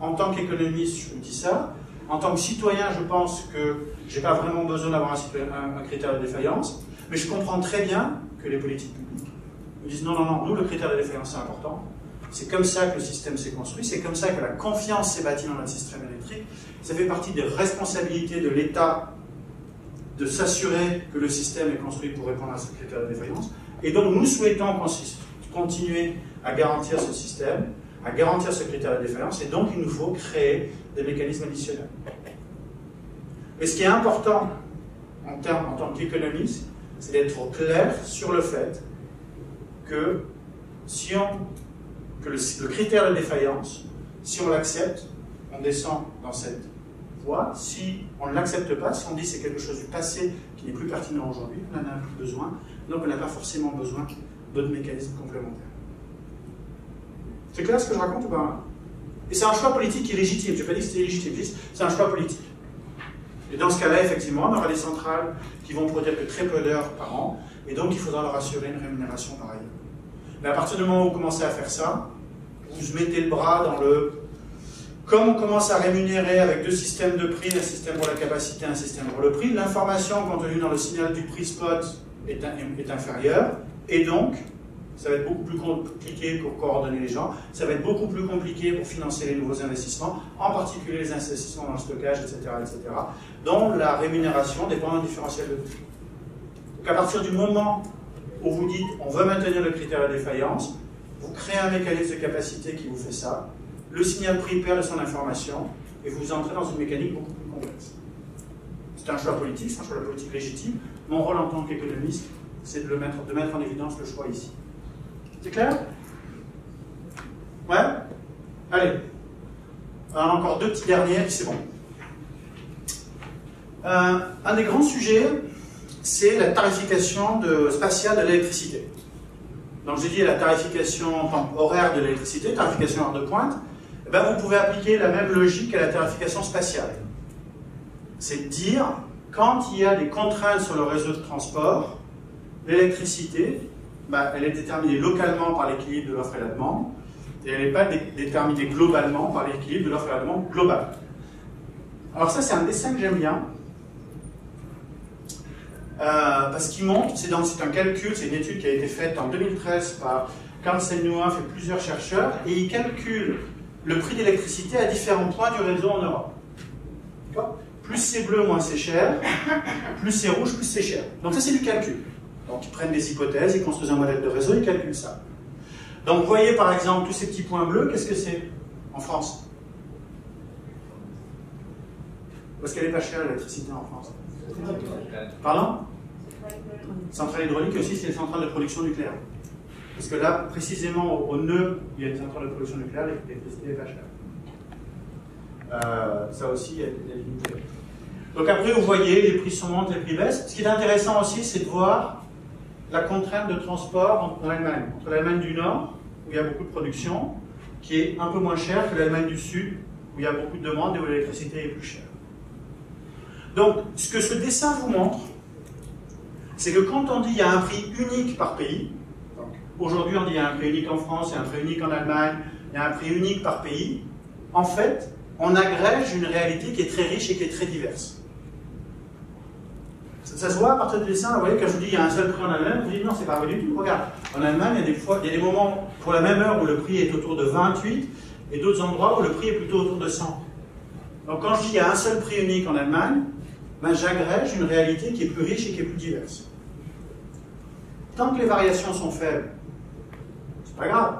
En tant qu'économiste, je vous dis ça. En tant que citoyen, je pense que je n'ai pas vraiment besoin d'avoir un, un, un critère de défaillance, mais je comprends très bien que les politiques publiques nous disent non, non, non, nous, le critère de défaillance, c'est important. C'est comme ça que le système s'est construit, c'est comme ça que la confiance s'est bâtie dans notre système électrique. Ça fait partie des responsabilités de l'État de s'assurer que le système est construit pour répondre à ce critère de défaillance. Et donc, nous souhaitons continuer à garantir ce système, à garantir ce critère de défaillance, et donc il nous faut créer des mécanismes additionnels. Mais ce qui est important en, termes, en tant qu'économiste, c'est d'être clair sur le fait que, si on, que le, le critère de défaillance, si on l'accepte, on descend dans cette voie. Si on ne l'accepte pas, si on dit que c'est quelque chose du passé qui n'est plus pertinent aujourd'hui, on n'en a plus besoin, donc on n'a pas forcément besoin d'autres mécanismes complémentaires. C'est clair ce que je raconte ou pas? Et c'est un choix politique illégitime. Je n'ai pas dit que c'était illégitime, c'est un choix politique. Et dans ce cas-là, effectivement, on aura des centrales qui vont produire que très peu d'heures par an, et donc il faudra leur assurer une rémunération par ailleurs. Mais à partir du moment où vous commencez à faire ça, vous mettez le bras dans le... Comme on commence à rémunérer avec deux systèmes de prix, un système pour la capacité, un système pour le prix, l'information contenue dans le signal du prix spot est, est inférieure, et donc... ça va être beaucoup plus compliqué pour coordonner les gens, ça va être beaucoup plus compliqué pour financer les nouveaux investissements, en particulier les investissements dans le stockage, et cetera, et cetera, dont la rémunération dépend d'un différentiel de prix. Donc à partir du moment où vous dites on veut maintenir le critère de défaillance, vous créez un mécanisme de capacité qui vous fait ça, le signal prix perd de son information, et vous entrez dans une mécanique beaucoup plus complexe. C'est un choix politique, c'est un choix politique légitime. Mon rôle en tant qu'économiste, c'est de, le mettre, de mettre en évidence le choix ici. C'est clair? Ouais? Allez. Alors, encore deux petits derniers, puis c'est bon. Euh, un des grands sujets, c'est la tarification de, spatiale de l'électricité. Donc, j'ai dit la tarification enfin, horaire de l'électricité, tarification heure de pointe. Eh bien, vous pouvez appliquer la même logique à la tarification spatiale. C'est de dire, quand il y a des contraintes sur le réseau de transport, l'électricité... Bah, elle est déterminée localement par l'équilibre de l'offre et la demande, et elle n'est pas dé déterminée globalement par l'équilibre de l'offre et la demande globale. Alors ça, c'est un dessin que j'aime bien, euh, parce qu'il montre, c'est un calcul, c'est une étude qui a été faite en deux mille treize par Karl Sennouaf et plusieurs chercheurs, et ils calculent le prix d'électricité à différents points du réseau en Europe. Plus c'est bleu, moins c'est cher, plus c'est rouge, plus c'est cher. Donc ça, c'est du calcul. Donc ils prennent des hypothèses, ils construisent un modèle de réseau, ils calculent ça. Donc vous voyez par exemple tous ces petits points bleus, qu'est-ce que c'est en France? Parce qu'elle n'est pas chère l'électricité en France. Pardon? Centrale hydraulique aussi, c'est les centrales de production nucléaire. Parce que là, précisément au, au nœud, il y a des centrales de production nucléaire, l'électricité n'est pas chère. Euh, ça aussi, il y a des limites. Donc après, vous voyez, les prix sont montés, les prix baissent. Ce qui est intéressant aussi, c'est de voir la contrainte de transport en Allemagne. Entre l'Allemagne du Nord, où il y a beaucoup de production, qui est un peu moins chère que l'Allemagne du Sud, où il y a beaucoup de demandes et où l'électricité est plus chère. Donc, ce que ce dessin vous montre, c'est que quand on dit qu'il y a un prix unique par pays, aujourd'hui on dit qu'il y a un prix unique en France, il y a un prix unique en Allemagne, il y a un prix unique par pays, en fait, on agrège une réalité qui est très riche et qui est très diverse. Ça, ça se voit à partir du dessin, vous voyez, quand je vous dis qu'il y a un seul prix en Allemagne, vous dites non, c'est pas vrai du tout. Regarde, en Allemagne, il y a des fois, il y a des moments pour la même heure où le prix est autour de vingt-huit et d'autres endroits où le prix est plutôt autour de cent. Donc quand je dis qu'il y a un seul prix unique en Allemagne, ben, j'agrège une réalité qui est plus riche et qui est plus diverse. Tant que les variations sont faibles, c'est pas grave.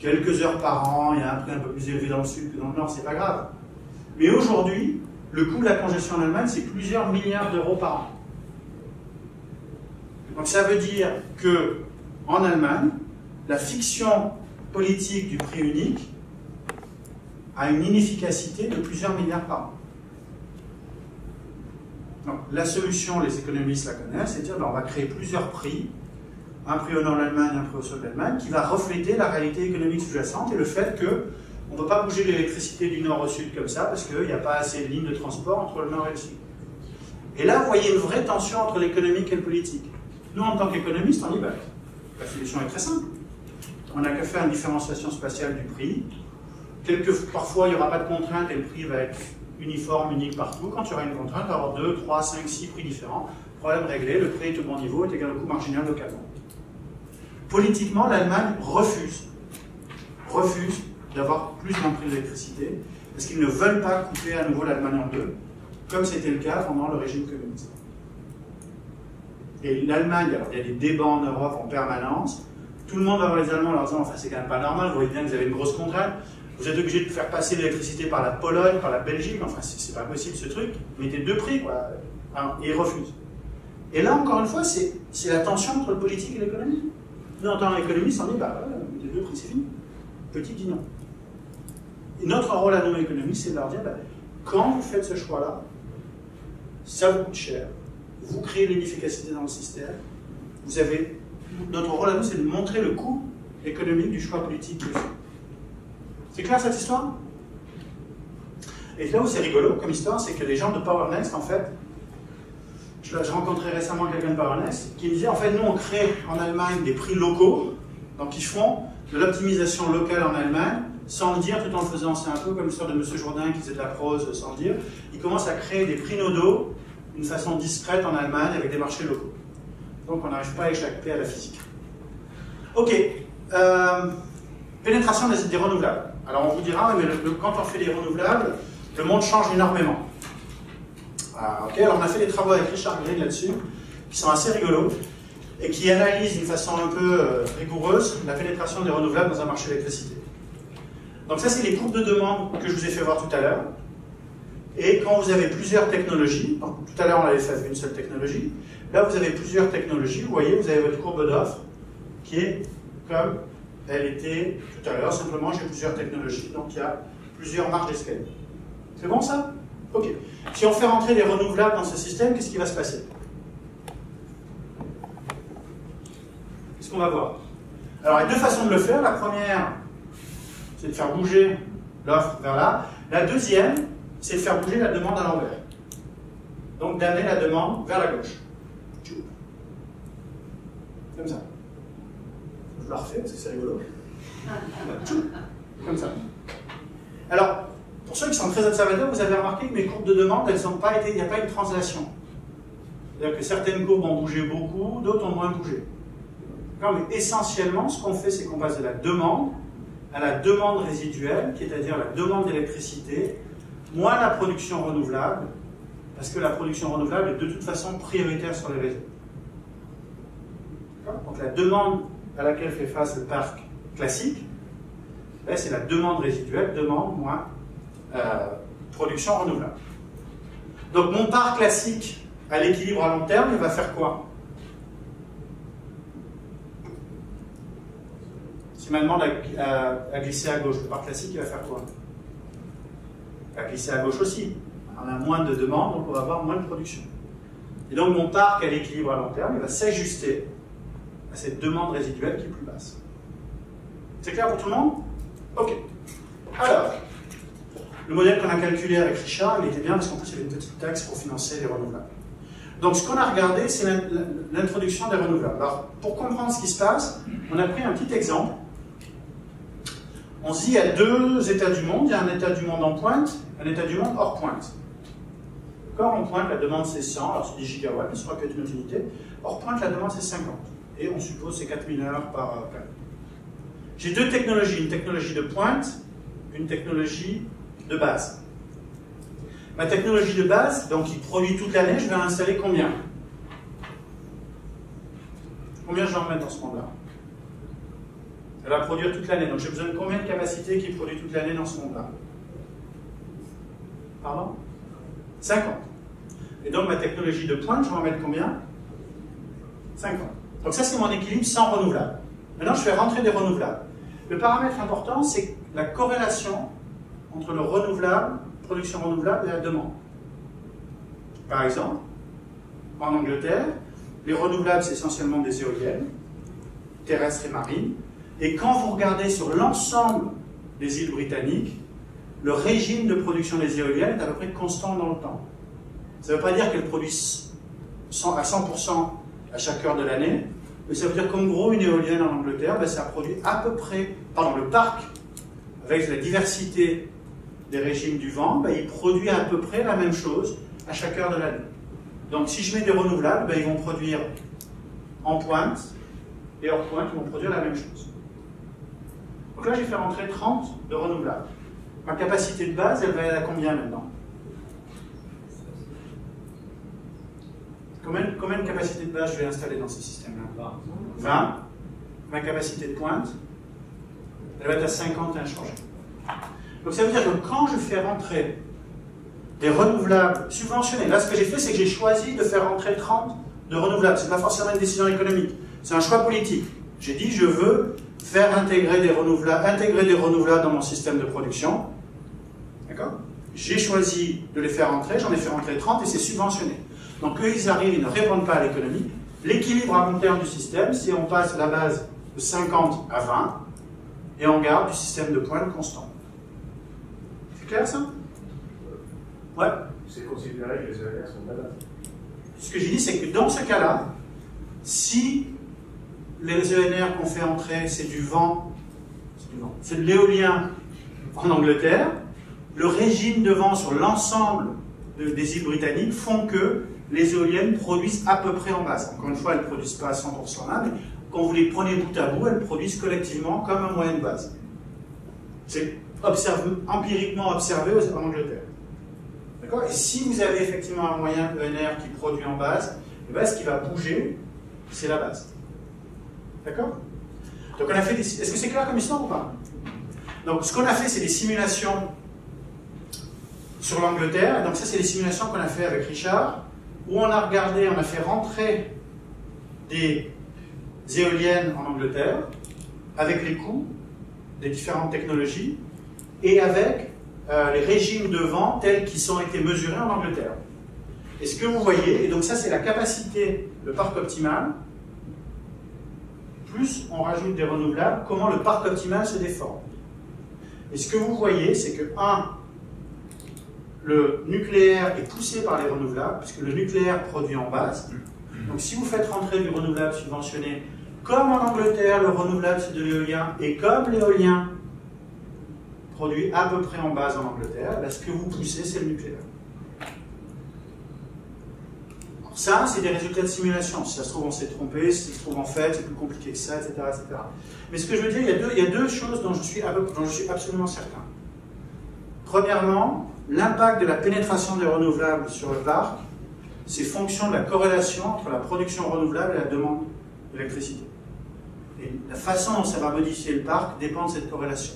Quelques heures par an, il y a un prix un peu plus élevé dans le sud que dans le nord, c'est pas grave. Mais aujourd'hui, le coût de la congestion en Allemagne, c'est plusieurs milliards d'euros par an. Donc ça veut dire que, en Allemagne, la fiction politique du prix unique a une inefficacité de plusieurs milliards par an. Donc la solution, les économistes la connaissent, c'est de dire ben, on va créer plusieurs prix. Un prix au nord de l'Allemagne, un prix au sud de l'Allemagne, qui va refléter la réalité économique sous-jacente et le fait On ne peut pas bouger l'électricité du nord au sud comme ça, parce qu'il n'y a pas assez de lignes de transport entre le nord et le sud. Et là, vous voyez une vraie tension entre l'économique et le politique. Nous, en tant qu'économistes, on dit, bah, la solution est très simple. On n'a qu'à faire une différenciation spatiale du prix. Quelque, parfois, il n'y aura pas de contrainte et le prix va être uniforme, unique partout. Quand il y aura une contrainte, il va y avoir deux, trois, cinq, six prix différents. Problème réglé, le prix est au bon niveau, est égal au coût marginal localement. Politiquement, l'Allemagne refuse, refuse d'avoir plus d'un prix de l'électricité, parce qu'ils ne veulent pas couper à nouveau l'Allemagne en deux, comme c'était le cas pendant le régime communiste. Et l'Allemagne, alors il y a des débats en Europe en permanence, tout le monde va voir les Allemands en leur disant, enfin c'est quand même pas normal, vous voyez bien que vous avez une grosse contrainte, vous êtes obligé de faire passer l'électricité par la Pologne, par la Belgique, enfin c'est pas possible ce truc, mettez deux prix quoi, hein, et ils refusent. Et là encore une fois, c'est la tension entre le politique et l'économie. Nous en tant qu'économistes, on dit, bah ouais, mettez deux prix, c'est fini. Petit dit non. Et notre rôle à nos économistes, c'est de leur dire, bah, quand vous faites ce choix-là, ça vous coûte cher, vous créez l'inefficacité dans le système, vous avez... Notre rôle à nous, c'est de montrer le coût économique du choix politique. C'est clair cette histoire? Et là où c'est rigolo comme histoire, c'est que les gens de PowerNext, en fait, je, je rencontrais récemment quelqu'un de PowerNext, qui me disait, en fait, nous on crée en Allemagne des prix locaux, donc ils font de l'optimisation locale en Allemagne, sans le dire, tout en le faisant, c'est un peu comme l'histoire de M. Jourdain qui faisait de la prose sans le dire, il commence à créer des prix nodaux d'une façon discrète en Allemagne avec des marchés locaux. Donc on n'arrive pas à échapper à la physique. Ok, euh, pénétration des, des renouvelables. Alors on vous dira, mais le, le, quand on fait des renouvelables, le monde change énormément. Ah, ok, alors on a fait des travaux avec Richard Green là-dessus, qui sont assez rigolos, et qui analyse d'une façon un peu euh, rigoureuse la pénétration des renouvelables dans un marché d'électricité. Donc ça, c'est les courbes de demande que je vous ai fait voir tout à l'heure. Et quand vous avez plusieurs technologies, donc tout à l'heure on l'avait fait avec une seule technologie, là vous avez plusieurs technologies, vous voyez, vous avez votre courbe d'offre qui est comme elle était tout à l'heure, simplement j'ai plusieurs technologies, donc il y a plusieurs marges d'escalier. C'est bon ça? Ok. Si on fait rentrer les renouvelables dans ce système, qu'est-ce qui va se passer? Qu'est-ce qu'on va voir? Alors il y a deux façons de le faire, la première c'est de faire bouger l'offre vers là, la deuxième c'est de faire bouger la demande à l'envers. Donc d'amener la demande vers la gauche. Comme ça. Je la refais parce que c'est rigolo. Comme ça. Alors, pour ceux qui sont très observateurs, vous avez remarqué que mes courbes de demande, elles n'ont pas été, il n'y a pas une translation. C'est-à-dire que certaines courbes ont bougé beaucoup, d'autres ont moins bougé. Mais essentiellement, ce qu'on fait, c'est qu'on passe de la demande à la demande résiduelle, qui est à dire la demande d'électricité, moins la production renouvelable, parce que la production renouvelable est de toute façon prioritaire sur les réseaux. Donc la demande à laquelle fait face le parc classique, c'est la demande résiduelle, demande moins euh, production renouvelable. Donc mon parc classique à l'équilibre à long terme, il va faire quoi? Si ma demande à, à, à glisser à gauche, le parc classique, il va faire quoi? À glisser à gauche aussi. On a moins de demandes, donc on va avoir moins de production. Et donc mon parc à l'équilibre à long terme, il va s'ajuster à cette demande résiduelle qui est plus basse. C'est clair pour tout le monde? Ok. Alors, le modèle qu'on a calculé avec Richard, il était bien parce qu'en plus il y avait une petite taxe pour financer les renouvelables. Donc ce qu'on a regardé, c'est l'introduction des renouvelables. Alors, pour comprendre ce qui se passe, on a pris un petit exemple. On se dit, il y a deux états du monde, il y a un état du monde en pointe, un état du monde hors pointe. Quand on pointe, la demande c'est cent, alors c'est dix gigawatts, mais ce sera qu'une unité. Hors pointe, la demande c'est cinquante, et on suppose c'est quatre mille heures par planète. J'ai deux technologies, une technologie de pointe, une technologie de base. Ma technologie de base, donc qui produit toute l'année, je vais installer combien? Combien je vais en mettre dans ce monde-là? Elle va produire toute l'année. Donc j'ai besoin de combien de capacités qui produit toute l'année dans ce monde-là? Pardon? cinquante. Et donc ma technologie de pointe, je vais en mettre combien? cinquante. Donc ça c'est mon équilibre sans renouvelable. Maintenant je fais rentrer des renouvelables. Le paramètre important c'est la corrélation entre le renouvelable, production renouvelable et la demande. Par exemple, en Angleterre, les renouvelables c'est essentiellement des éoliennes, terrestres et marines. Et quand vous regardez sur l'ensemble des îles britanniques, le régime de production des éoliennes est à peu près constant dans le temps. Ça ne veut pas dire qu'elles produisent cent à cent pour cent à chaque heure de l'année, mais ça veut dire qu'en gros, une éolienne en Angleterre, ben, ça produit à peu près, pardon, le parc, avec la diversité des régimes du vent, ben, il produit à peu près la même chose à chaque heure de l'année. Donc si je mets des renouvelables, ben, ils vont produire en pointe, et hors pointe, ils vont produire la même chose. Donc là, j'ai fait rentrer trente de renouvelables. Ma capacité de base, elle va être à combien maintenant? Combien, combien de capacité de base je vais installer dans ces systèmes-là? vingt. Ma capacité de pointe, elle va être à cinquante et inchangée. Donc ça veut dire que quand je fais rentrer des renouvelables subventionnés, là ce que j'ai fait, c'est que j'ai choisi de faire rentrer trente de renouvelables. Ce n'est pas forcément une décision économique, c'est un choix politique. J'ai dit, je veux faire intégrer des renouvelables, intégrer des renouvelables dans mon système de production. D'accord? J'ai choisi de les faire entrer, j'en ai fait rentrer trente et c'est subventionné. Donc eux, ils arrivent, ils ne répondent pas à l'économie. L'équilibre à long terme du système, c'est on passe de la base de cinquante à vingt et on garde du système de pointe constant. C'est clair ça? Ouais. C'est considéré que les éoliennes sont malades. Ce que j'ai dit, c'est que dans ce cas-là, si les E N R qu'on fait entrer, c'est du vent, c'est de l'éolien en Angleterre, le régime de vent sur l'ensemble de, des îles britanniques font que les éoliennes produisent à peu près en masse. Encore une fois, elles ne produisent pas à cent pour cent là, mais quand vous les prenez bout à bout, elles produisent collectivement comme un moyen de base. C'est empiriquement observé en Angleterre. D'accord? Et si vous avez effectivement un moyen E N R qui produit en base, eh bien, ce qui va bouger, c'est la base. D'accord? Donc on a fait des... Est-ce que c'est clair comme histoire ou pas? Donc ce qu'on a fait, c'est des simulations sur l'Angleterre. Donc ça, c'est des simulations qu'on a fait avec Richard, où on a regardé, on a fait rentrer des éoliennes en Angleterre, avec les coûts des différentes technologies, et avec euh, les régimes de vent tels qu'ils ont été mesurés en Angleterre. Et ce que vous voyez, et donc ça c'est la capacité, le parc optimal, plus on rajoute des renouvelables, comment le parc optimal se déforme. Et ce que vous voyez, c'est que un, le nucléaire est poussé par les renouvelables, puisque le nucléaire produit en base. Donc si vous faites rentrer du renouvelable subventionné, comme en Angleterre, le renouvelable c'est de l'éolien, et comme l'éolien produit à peu près en base en Angleterre, là, ce que vous poussez, c'est le nucléaire. Ça, c'est des résultats de simulation. Si ça se trouve, on s'est trompé, si ça se trouve en fait, c'est plus compliqué que ça, et cetera, et cetera. Mais ce que je veux dire, il y a deux, il y a deux choses dont je suis, dont je suis absolument certain. Premièrement, l'impact de la pénétration des renouvelables sur le parc, c'est fonction de la corrélation entre la production renouvelable et la demande d'électricité. Et la façon dont ça va modifier le parc dépend de cette corrélation.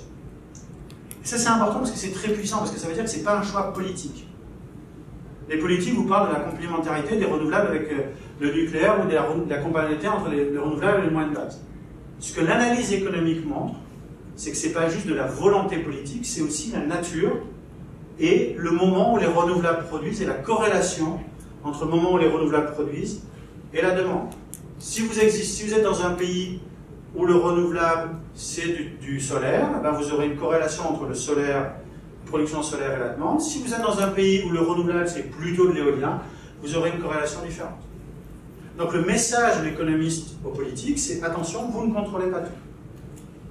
Et ça, c'est important parce que c'est très puissant, parce que ça veut dire que ce n'est pas un choix politique. Les politiques vous parlent de la complémentarité des renouvelables avec le nucléaire ou de la, de la complémentarité entre les, les renouvelables et les moyens de base. Ce que l'analyse économique montre, c'est que ce n'est pas juste de la volonté politique, c'est aussi la nature et le moment où les renouvelables produisent et la corrélation entre le moment où les renouvelables produisent et la demande. Si vous, existe, si vous êtes dans un pays où le renouvelable c'est du, du solaire, eh bien vous aurez une corrélation entre le solaire, production solaire et la demande. Si vous êtes dans un pays où le renouvelable c'est plutôt de l'éolien, vous aurez une corrélation différente. Donc le message de l'économiste aux politiques, c'est attention, vous ne contrôlez pas tout.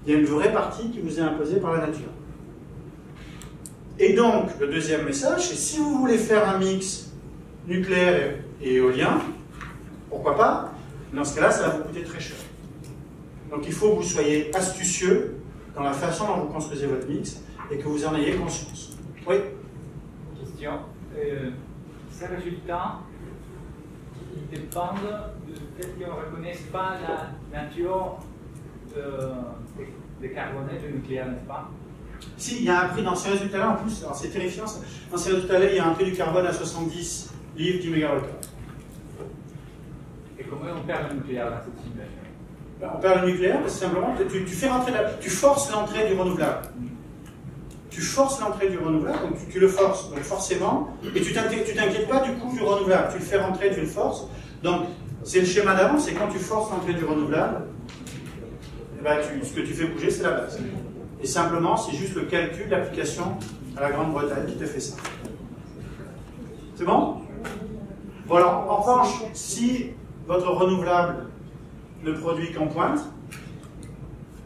Il y a une vraie partie qui vous est imposée par la nature. Et donc, le deuxième message, c'est si vous voulez faire un mix nucléaire et éolien, pourquoi pas? Dans ce cas-là, ça va vous coûter très cher. Donc il faut que vous soyez astucieux dans la façon dont vous construisez votre mix, et que vous en ayez conscience. Oui? Question. Euh, ces résultats ils dépendent du fait qu'on ne reconnaisse pas la nature décarbonée du nucléaire, n'est-ce pas? Si, il y a un prix dans ces résultats-là en plus, c'est terrifiant ça. Dans ces résultats-là, il y a un prix du carbone à soixante-dix livres du mégawattheure. Et comment on perd le nucléaire dans cette situation? Ben, on perd le nucléaire parce que simplement, tu, tu, fais rentrer la, tu forces l'entrée du renouvelable. Tu forces l'entrée du renouvelable, donc tu, tu le forces, donc forcément, et tu t'inquiètes pas du coût du renouvelable, tu le fais rentrer, tu le forces, donc c'est le schéma d'avant, c'est quand tu forces l'entrée du renouvelable, eh ben tu, ce que tu fais bouger c'est la base. Et Et simplement, c'est juste le calcul, l'application à la Grande-Bretagne qui te fait ça. C'est bon? Voilà. En revanche, si votre renouvelable ne produit qu'en pointe,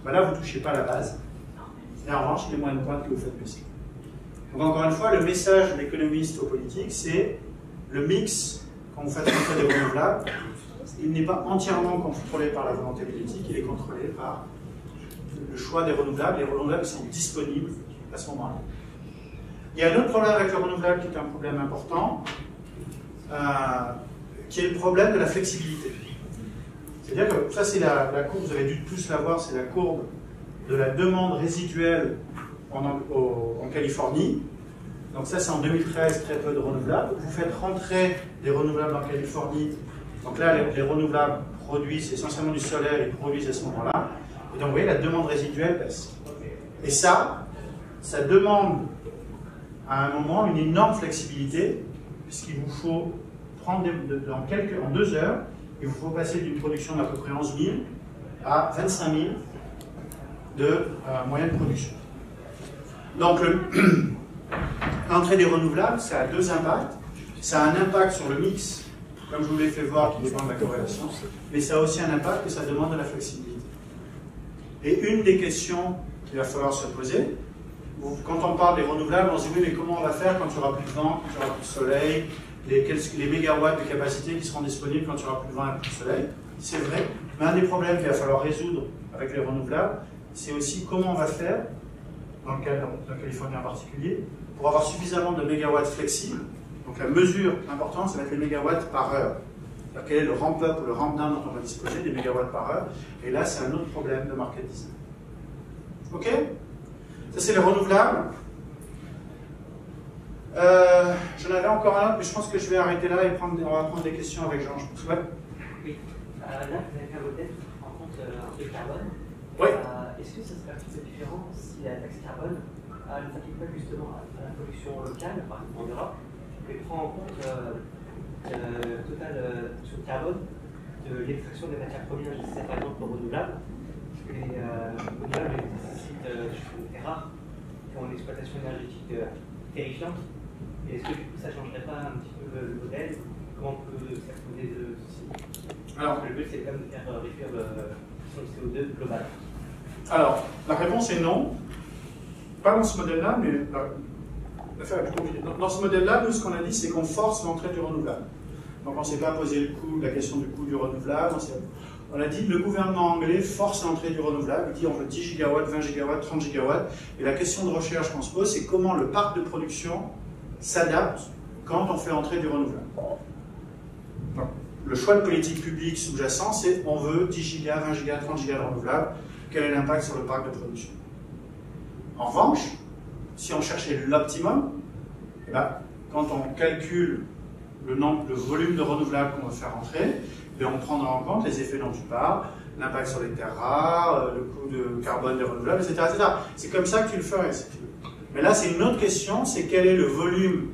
ben là, vous ne touchez pas la base. Et en revanche, les moins de pointe que vous faites baisser. Donc encore une fois, le message de l'économiste aux politiques, c'est le mix, quand vous faites rentrer des renouvelables, il n'est pas entièrement contrôlé par la volonté politique, il est contrôlé par le choix des renouvelables. Les renouvelables sont disponibles à ce moment-là. Il y a un autre problème avec le renouvelable qui est un problème important, euh, qui est le problème de la flexibilité. C'est-à-dire que ça, c'est la, la courbe, vous avez dû tous la voir, c'est la courbe de la demande résiduelle en, au, en Californie. Donc ça, c'est en deux mille treize, très peu de renouvelables. Vous faites rentrer des renouvelables en Californie. Donc là, les, les renouvelables produisent essentiellement du solaire, ils produisent à ce moment-là. Et donc vous voyez, la demande résiduelle baisse. Et ça, ça demande à un moment une énorme flexibilité, puisqu'il vous faut prendre des, de, dans quelques, en deux heures, il vous faut passer d'une production d'à peu près onze mille à vingt-cinq mille de euh, moyenne production. Donc l'entrée des renouvelables, ça a deux impacts. Ça a un impact sur le mix, comme je vous l'ai fait voir, qui dépend de la corrélation, mais ça a aussi un impact que ça demande de la flexibilité. Et une des questions qu'il va falloir se poser, quand on parle des renouvelables, on se dit oui, mais comment on va faire quand il n'y aura plus de vent, quand il n'y aura plus de soleil, les, les mégawatts de capacité qui seront disponibles quand il n'y aura plus de vent et plus de soleil, c'est vrai. Mais un des problèmes qu'il va falloir résoudre avec les renouvelables, c'est aussi comment on va faire, dans le cas de la Californie en particulier, pour avoir suffisamment de mégawatts flexibles. Donc la mesure importante, ça va être les mégawatts par heure. Alors, quel est le ramp-up ou le ramp-down dont on va disposer, des mégawatts par heure. Et là, c'est un autre problème de market design. OK? Ça, c'est les renouvelables. Euh, J'en avais encore un autre, mais je pense que je vais arrêter là et prendre, on va prendre des questions avec Jean, je pense. Ouais. Oui. Euh, là, vous avez fait un modèle qui prend en compte euh, le carbone. Oui. Euh, Est-ce que ça serait un petit peu différent si la taxe carbone ne euh, s'applique pas justement à la production locale, par exemple en Europe, mais prend en compte euh, le total euh, sur le carbone de l'extraction des matières premières, je sais par exemple pour renouvelables, parce que les euh, renouvelables nécessitent euh, des choses rares qui ont une exploitation énergétique euh, terrifiante. Est-ce que du coup ça ne changerait pas un petit peu le modèle? Comment on peut s'exposer de ceci? Alors, le but c'est quand même de faire réduire le C O deux global. Alors, la réponse est non. Pas dans ce modèle-là, mais l'affaire est plus compliquée. Dans ce modèle-là, nous ce qu'on a dit c'est qu'on force l'entrée du renouvelable. Donc on ne s'est pas posé le coût, la question du coût du renouvelable. On a dit que le gouvernement anglais force l'entrée du renouvelable, il dit on veut dix gigawatts, vingt gigawatts, trente gigawatts. Et la question de recherche qu'on se pose, c'est comment le parc de production s'adapte quand on fait entrer du renouvelable. Donc, le choix de politique publique sous-jacent, c'est on veut dix gigas, vingt gigas, trente gigas de renouvelables, quel est l'impact sur le parc de production. En revanche, si on cherchait l'optimum, eh ben, quand on calcule le, nombre, le volume de renouvelables qu'on veut faire entrer, eh ben, on prendra en compte les effets dont tu parles, l'impact sur les terres rares, le coût de carbone des renouvelables, et cetera C'est comme ça que tu le ferais. Mais là, c'est une autre question, c'est quel est le volume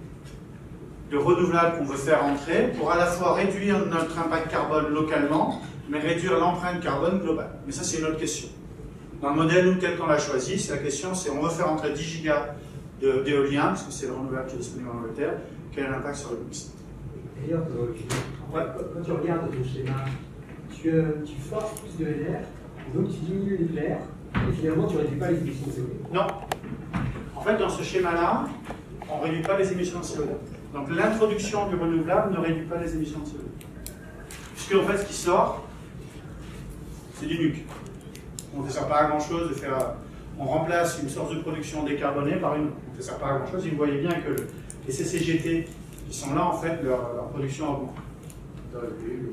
de renouvelables qu'on veut faire entrer pour à la fois réduire notre impact carbone localement, mais réduire l'empreinte carbone globale. Mais ça, c'est une autre question. Dans le modèle, nous, tel qu'on l'a choisi, c'est la question, c'est on veut faire entrer dix gigas d'éolien, parce que c'est le renouvelable qui est disponible en Angleterre, quel est l'impact sur le mix? D'ailleurs, euh, ouais. Quand tu regardes ton schéma, tu, euh, tu forces plus de L R, donc tu diminues l'éclair, et finalement, tu ne réduis pas les émissions de C O deux. Non. En fait, dans ce schéma-là, on ne réduit pas les émissions de C O deux. Donc l'introduction du renouvelable ne réduit pas les émissions de C O deux. Puisque, en fait, ce qui sort, c'est du nuque. On ne sert pas à grand-chose de faire... On remplace une source de production décarbonée par une... On ne sert pas à grand-chose. Et vous voyez bien que le... les C C G T qui sont là, en fait, leur, leur production augmente. Dans les D P U,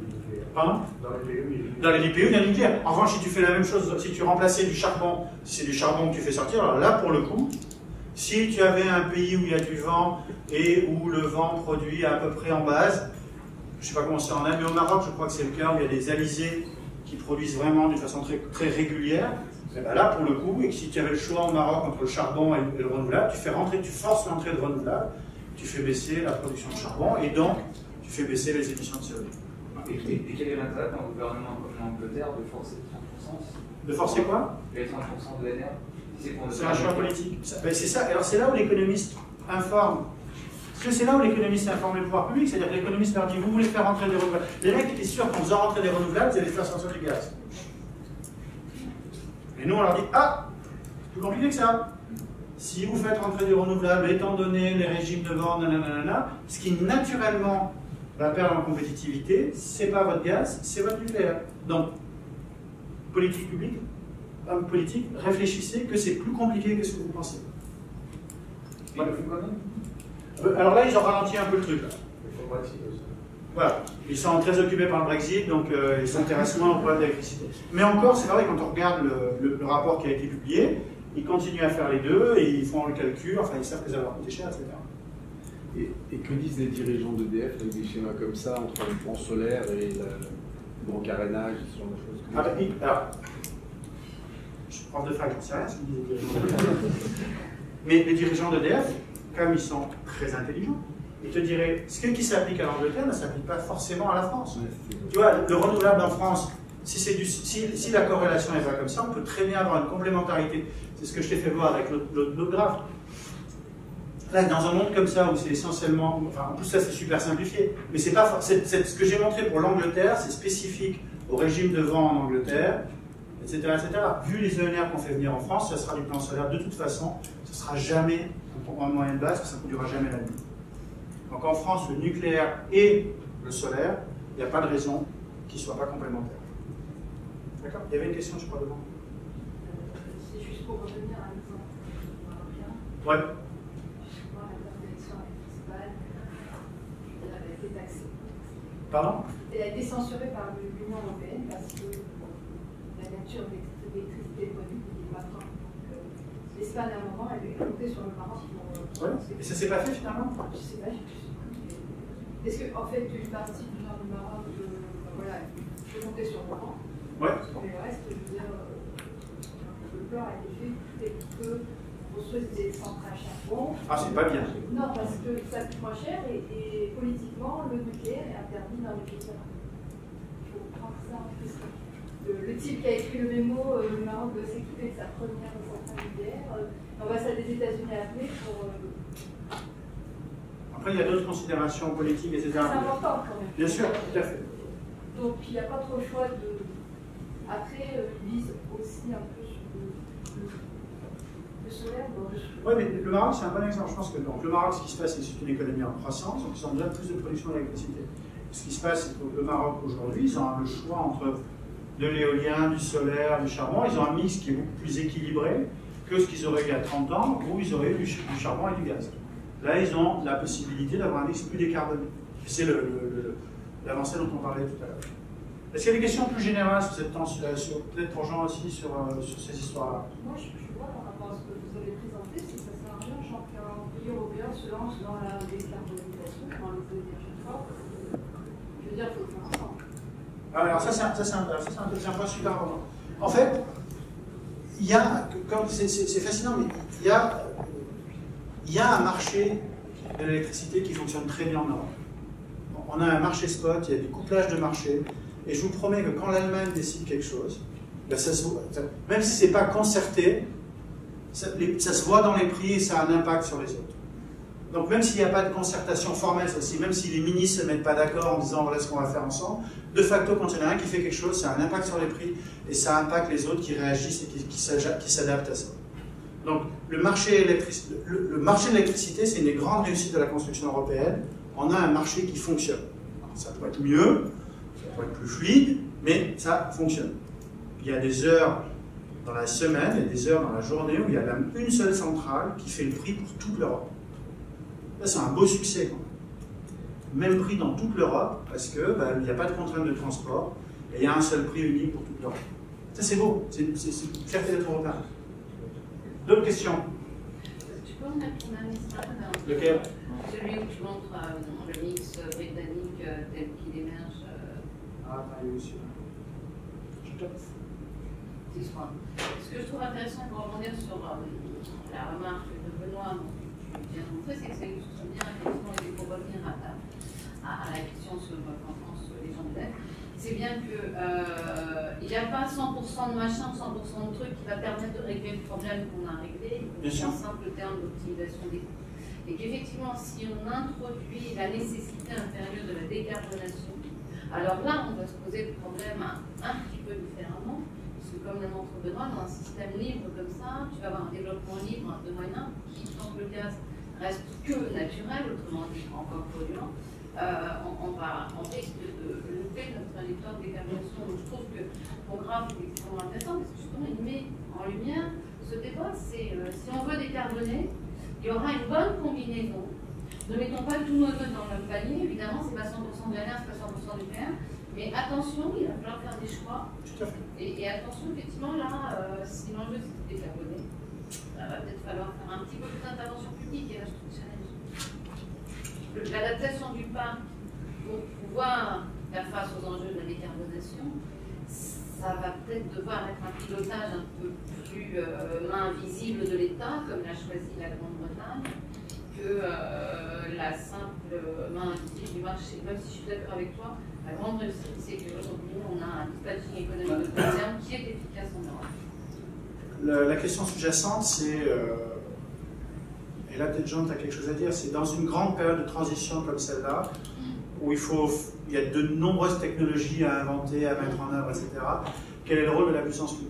Pardon Dans les D P U, il y a le nucléaire. En revanche, si tu fais la même chose, si tu remplaçais du charbon, si c'est du charbon que tu fais sortir, alors là, pour le coup... Si tu avais un pays où il y a du vent et où le vent produit à peu près en base, je ne sais pas comment c'est en Inde, mais au Maroc, je crois que c'est le cas, où il y a des alizés qui produisent vraiment d'une façon très, très régulière, et ben là, pour le coup, et que si tu avais le choix au Maroc entre le charbon et le renouvelable, tu fais rentrer, tu forces l'entrée de renouvelable, tu fais baisser la production de charbon, et donc, tu fais baisser les émissions de C O deux. Et, et, et quel est l'intérêt d'un gouvernement comme l'Angleterre de forcer trente pour cent? De forcer quoi? Les trente pour cent de L R. C'est un choix politique. Ben, c'est ça. Alors c'est là où l'économiste informe. Parce que c'est là où l'économiste informe le pouvoir public, c'est-à-dire que l'économiste leur dit vous voulez faire rentrer des renouvelables. Les mecs étaient sûrs qu'en faisant rentrer des renouvelables, vous allez faire sortir du gaz. Et nous on leur dit ah, c'est plus compliqué que ça. Si vous faites rentrer du renouvelable, étant donné les régimes de borne, nanana, ce qui naturellement va perdre en compétitivité, c'est pas votre gaz, c'est votre nucléaire. Donc, politique publique, homme politique, réfléchissez que c'est plus compliqué que ce que vous pensez. Voilà. Alors là, ils ont ralenti un peu le truc. Là. Voilà. Ils sont très occupés par le Brexit, donc euh, ils s'intéressent moins au problème de l'électricité. Mais encore, c'est vrai, quand on regarde le, le, le rapport qui a été publié, ils continuent à faire les deux, et ils font le calcul, enfin ils savent que ça va leur coûter cher, et cetera. Et, et que disent les dirigeants d'E D F avec des schémas comme ça, entre le plan solaire et le bon carénage, ce genre de choses? Ah ben, alors, je suis prof de fac, j'en sais rien, ce qu'ils disent les dirigeants d'E D F. Mais les dirigeants d'E D F, comme ils sont très intelligents, ils te diraient, ce qui s'applique à l'Angleterre ne s'applique pas forcément à la France. Ouais, tu vois, le renouvelable en France, Si, du, si, si la corrélation n'est pas comme ça, on peut très bien avoir une complémentarité. C'est ce que je t'ai fait voir avec l'autre graphe. Là, dans un monde comme ça, où c'est essentiellement... Enfin, en plus, ça, c'est super simplifié. Mais c'est pas... C'est, c'est, ce que j'ai montré pour l'Angleterre, c'est spécifique au régime de vent en Angleterre, et cetera, et cetera. Vu les E N R qu'on fait venir en France, ça sera du plan solaire. De toute façon, ce sera jamais un programme moyen de base, parce que ça ne durera jamais la nuit. Donc en France, le nucléaire et le solaire, il n'y a pas de raison qu'ils ne soient pas complémentaires. D'accord. Il y avait une question, je crois, devant. C'est juste pour revenir à l'exemple de l'Europe. Ouais. Justement, la déconnexion avec l'Espagne, elle a été taxée. Pardon? Elle a été censurée par l'Union européenne parce que la nature de l'électricité produite n'est pas propre. Donc l'Espagne, à un moment, elle est comptée sur le Maroc. Ouais. Et ça s'est pas fait finalement? Je ne sais pas. Je... Est-ce qu'en fait, une partie du nord du Maroc, euh, voilà, je vais compter sur le Maroc? Ouais. Mais le reste, je veux dire, euh, le plan a été fait dès que on construise des centres à charbon. Ah, c'est pas bien. Non, parce que ça coûte moins cher et, et politiquement, le nucléaire est interdit dans les pays. Il faut prendre ça en question. Le, le type qui a écrit le mémo, euh, le Maroc doit s'équiper de sa première centrale nucléaire. L'ambassade des États-Unis a appelé pour. Euh... Après, il y a d'autres considérations politiques, et cetera. C'est important quand même. Bien sûr, tout à fait. Donc, il n'y a pas trop le choix de. Après, euh, ils visent aussi un peu sur le, le solaire. Oui, mais le Maroc, c'est un bon exemple. Je pense que donc, le Maroc, ce qui se passe, c'est que c'est une économie en croissance, donc ils ont besoin de plus de production d'électricité. Ce qui se passe, c'est que le Maroc, aujourd'hui, ils ont le choix entre de l'éolien, du solaire, du charbon. Ils ont un mix qui est beaucoup plus équilibré que ce qu'ils auraient eu il y a trente ans, où ils auraient eu du, du charbon et du gaz. Là, ils ont la possibilité d'avoir un mix plus décarboné. C'est le, le, l'avancée dont on parlait tout à l'heure. Est-ce qu'il y a des questions plus générales sur cette tension, peut-être pour Jean aussi, sur, euh, sur ces histoires-là? Moi, je, je vois par rapport à ce que vous avez présenté, c'est que ça sert à rien, genre qu'un pays européen se lance dans la décarbonisation, dans les énergies propres. Je veux dire, il faut le faire ensemble. Alors, ça, c'est un, un, un, un point super important. En fait, il y a, c'est fascinant, mais il y a, il y a un marché de l'électricité qui fonctionne très bien en Europe. On a un marché spot, il y a des couplages de marché. Et je vous promets que quand l'Allemagne décide quelque chose, ben ça se voit, même si ce n'est pas concerté, ça, les, ça se voit dans les prix et ça a un impact sur les autres. Donc même s'il n'y a pas de concertation formelle, aussi, même si les ministres ne se mettent pas d'accord en disant voilà ce qu'on va faire ensemble, de facto quand il y en a un qui fait quelque chose, ça a un impact sur les prix et ça impacte les autres qui réagissent et qui, qui s'adaptent à ça. Donc le marché, le, le marché de l'électricité, c'est une des grandes réussites de la construction européenne. On a un marché qui fonctionne. Ça pourrait être mieux. Pour être plus fluide, mais ça fonctionne. Il y a des heures dans la semaine, il y a des heures dans la journée où il y a une seule centrale qui fait le prix pour toute l'Europe. Ça, c'est un beau succès quand même. Même prix dans toute l'Europe, parce qu'il n'y a pas de contrainte de transport, et il y a un seul prix unique pour toute l'Europe. Ça, c'est beau, c'est une fierté d'être européen. D'autres questions? Tu peux en répondre? Lequel? Celui où tu montres euh, le mix britannique euh, tel qu'il émerge. Ah, aussi. Ce que je trouve intéressant pour rebondir sur euh, la remarque de Benoît, que tu viens de montrer, c'est que ça illustre bien, effectivement, il faut revenir à, à, à la question sur, euh, en France, les gens de l'aide. c'est bien qu'il euh, n'y a pas cent pour cent de machin ou cent pour cent de truc qui va permettre de régler le problème qu'on a réglé, c'est un simple terme d'optimisation des coûts. Et qu'effectivement, si on introduit la nécessité impérieuse de la décarbonation, alors là, on va se poser le problème un petit peu différemment, parce que comme le montre Benoît, dans un système libre comme ça, tu vas avoir un développement libre de moyens qui, tant que le gaz reste que naturel, autrement dit encore polluant, euh, on, on, va, on risque de louper notre trajectoire de décarbonation. Donc je trouve que pour grave, c'est extrêmement intéressant, parce que justement, il met en lumière ce débat, c'est euh, si on veut décarboner, il y aura une bonne combinaison. Ne mettons pas tous nos œufs dans le même panier, évidemment, c'est pas cent pour cent de l'énergie, c'est pas cent pour cent du nucléaire, mais attention, il va falloir faire des choix. Et, et attention, effectivement, là, euh, si l'enjeu c'est de décarboner, il va peut-être falloir faire un petit peu plus d'intervention publique, et là, je trouve le challenge. L'adaptation du parc pour pouvoir faire face aux enjeux de la décarbonation, ça va peut-être devoir être un pilotage un peu plus euh, main visible de l'État, comme l'a choisi la Grande-Bretagne, que euh, la simple main invisible du marché. Même si je suis d'accord avec toi, la grande réussite, c'est qu'aujourd'hui, on a un dispatching économique de court terme qui est efficace en Europe. La, la question sous-jacente, c'est, euh, et là peut-être Jean, tu as quelque chose à dire, c'est dans une grande période de transition comme celle-là, mmh. où il, faut, il y a de nombreuses technologies à inventer, à mettre en œuvre, et cetera, quel est le rôle de la puissance publique?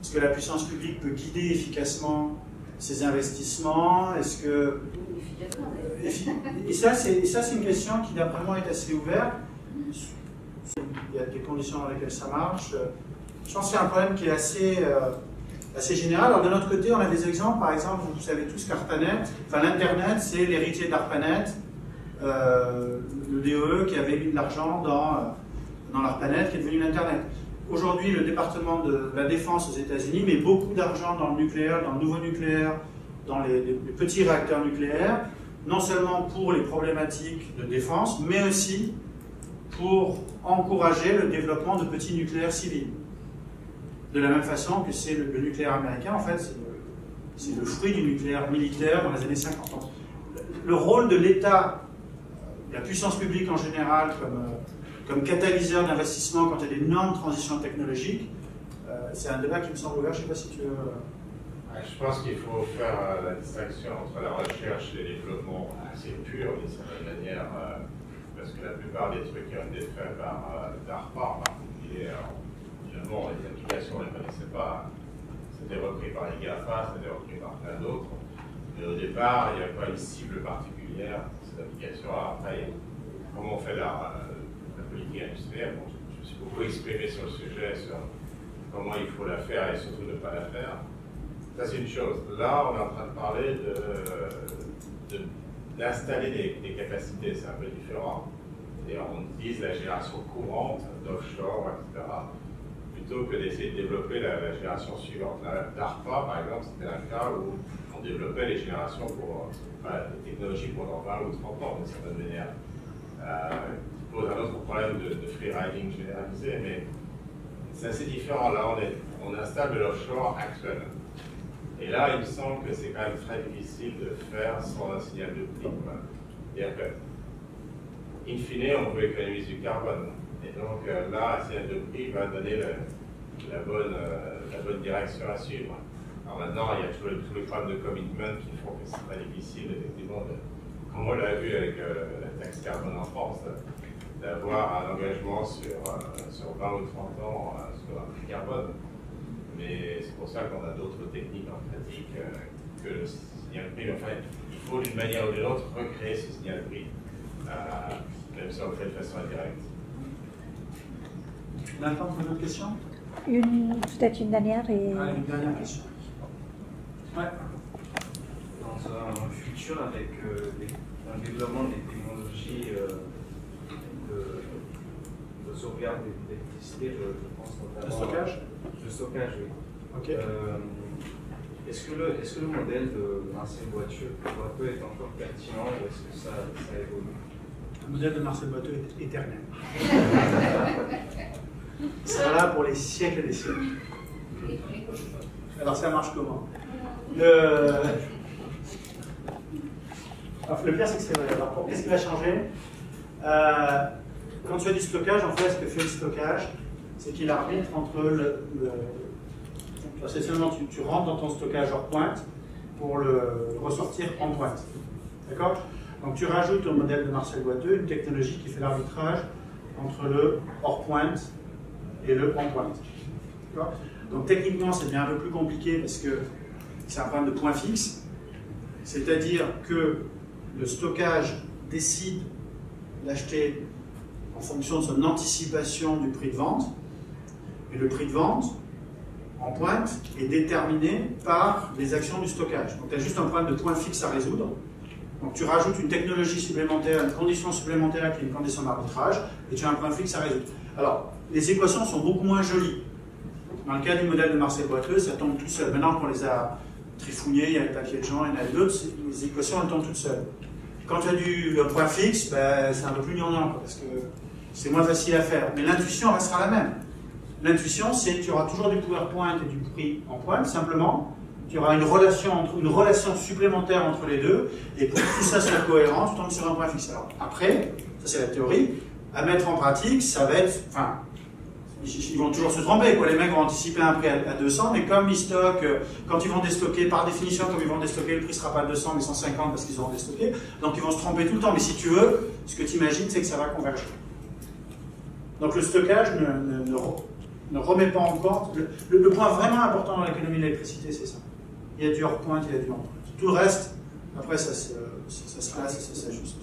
Est-ce que la puissance publique peut guider efficacement ces investissements? Est-ce que... Et ça, c'est une question qui, d'après moi, est assez ouverte. Il y a des conditions dans lesquelles ça marche. Je pense qu'il y a un problème qui est assez, euh, assez général. Alors, de notre côté, on a des exemples. Par exemple, vous savez tous qu'Arpanet, enfin, l'Internet, c'est l'héritier d'Arpanet, euh, le D O E qui avait mis de l'argent dans, dans l'Arpanet, qui est devenu l'Internet. Aujourd'hui, le département de la défense aux États-Unis met beaucoup d'argent dans le nucléaire, dans le nouveau nucléaire, dans les, les, les petits réacteurs nucléaires, non seulement pour les problématiques de défense, mais aussi pour encourager le développement de petits nucléaires civils. De la même façon que c'est le, le nucléaire américain, en fait, c'est le, le fruit du nucléaire militaire dans les années cinquante. Donc, le, le rôle de l'État, la puissance publique en général, comme... Euh, comme catalyseur d'investissement quand il y a d'énormes transitions technologiques, euh, c'est un débat qui me semble ouvert, je ne sais pas si tu veux... Ouais, je pense qu'il faut faire euh, la distinction entre la recherche et le développement assez pur, d'une certaine manière, euh, parce que la plupart des trucs qui ont été faits par euh, DARPA, en particulier, finalement, les applications, on ne les connaissait pas, c'était repris par les GAFA, c'était repris par plein d'autres, mais au départ, il n'y avait pas une cible particulière pour cette application. Après, comment on fait la... Euh, industrielle. Bon, je me suis beaucoup exprimé sur le sujet, sur comment il faut la faire et surtout ne pas la faire. Ça, c'est une chose. Là, on est en train de parler d'installer de, de, des, des capacités, c'est un peu différent. Et on utilise la génération courante d'offshore, et cetera, plutôt que d'essayer de développer la, la génération suivante. La DARPA, par exemple, c'était un cas où on développait les générations pour enfin, les technologies pendant vingt ou trente ans, d'une certaine manière. Euh, pose un autre problème de, de freeriding généralisé, mais c'est assez différent. Là, on, est, on installe de l'offshore actuel. Et là, il me semble que c'est quand même très difficile de faire sans un signal de prix. C'est-à-dire que, in fine, on peut économiser du carbone. Et donc là, un signal de prix va donner le, la, bonne, la bonne direction à suivre. Alors maintenant, il y a tous les, tous les problèmes de commitment qui font que c'est très difficile, effectivement, de, comme on l'a vu avec euh, la taxe carbone en France, d'avoir un engagement sur, euh, sur vingt ou trente ans euh, sur un prix carbone. Mais c'est pour ça qu'on a d'autres techniques en pratique euh, que le signal prix. Enfin, il faut d'une manière ou d'une autre recréer ce signal prix, euh, même si on le fait de façon indirecte. On a le temps pour une autre question ? Peut-être une dernière et... Ah, une dernière question. Ouais. Dans un futur avec euh, les, un développement des technologies euh, de, de sauvegarde d'électricité, je, je pense notamment... Le stockage euh, Le stockage, oui. Okay. Euh, est-ce que, est-ce que le modèle de Marcel Boiteux est encore pertinent ou est-ce que ça, ça évolue? Le modèle de Marcel Boiteux est éternel. Il sera là pour les siècles des siècles. Alors ça marche comment? Le, Alors, le pire, c'est que c'est vrai. Alors qu'est-ce qui va changer? Euh, Quand tu as du stockage, en fait, ce que fait le stockage, c'est qu'il arbitre entre le... le c'est seulement tu, tu rentres dans ton stockage hors pointe pour le ressortir en pointe. D'accord? Donc tu rajoutes au modèle de Marcel Boiteux une technologie qui fait l'arbitrage entre le hors pointe et le en pointe. D'accord? Donc techniquement, c'est bien un peu plus compliqué parce que c'est un problème de point fixe. C'est-à-dire que le stockage décide d'acheter en fonction de son anticipation du prix de vente. Et le prix de vente, en pointe, est déterminé par les actions du stockage. Donc tu as juste un problème de point fixe à résoudre. Donc tu rajoutes une technologie supplémentaire, une condition supplémentaire qui est une condition d'arbitrage, et tu as un point fixe à résoudre. Alors, les équations sont beaucoup moins jolies. Dans le cas du modèle de Marcel Boiteux, ça tombe tout seul. Maintenant qu'on les a trifouillées, il y a le papier de Jean, il y en a d'autres, les équations elles tombent toutes seules. Quand tu as du point fixe, ben, c'est un peu plus gnangnan, parce que c'est moins facile à faire. Mais l'intuition restera la même. L'intuition, c'est que tu auras toujours du pouvoir pointe et du prix en pointe, simplement. Tu auras une relation, entre, une relation supplémentaire entre les deux, et pour que tout ça soit cohérent, tu tombes sur un point fixe. Alors, après, ça c'est la théorie, à mettre en pratique, ça va être... Enfin, ils vont toujours se tromper, quoi. Les mecs vont anticiper un prix à deux cents, mais comme ils stockent, quand ils vont déstocker, par définition, comme ils vont déstocker, le prix ne sera pas à deux cents, mais cent cinquante parce qu'ils auront déstocké, donc ils vont se tromper tout le temps. Mais si tu veux, ce que tu imagines, c'est que ça va converger. Donc le stockage ne... ne, ne ne remet pas en compte. Le, le point vraiment important dans l'économie de l'électricité, c'est ça. Il y a du hors-pointe, il y a du en-pointe. Tout le reste, après, ça se, ça, ça se passe et ça s'ajuste.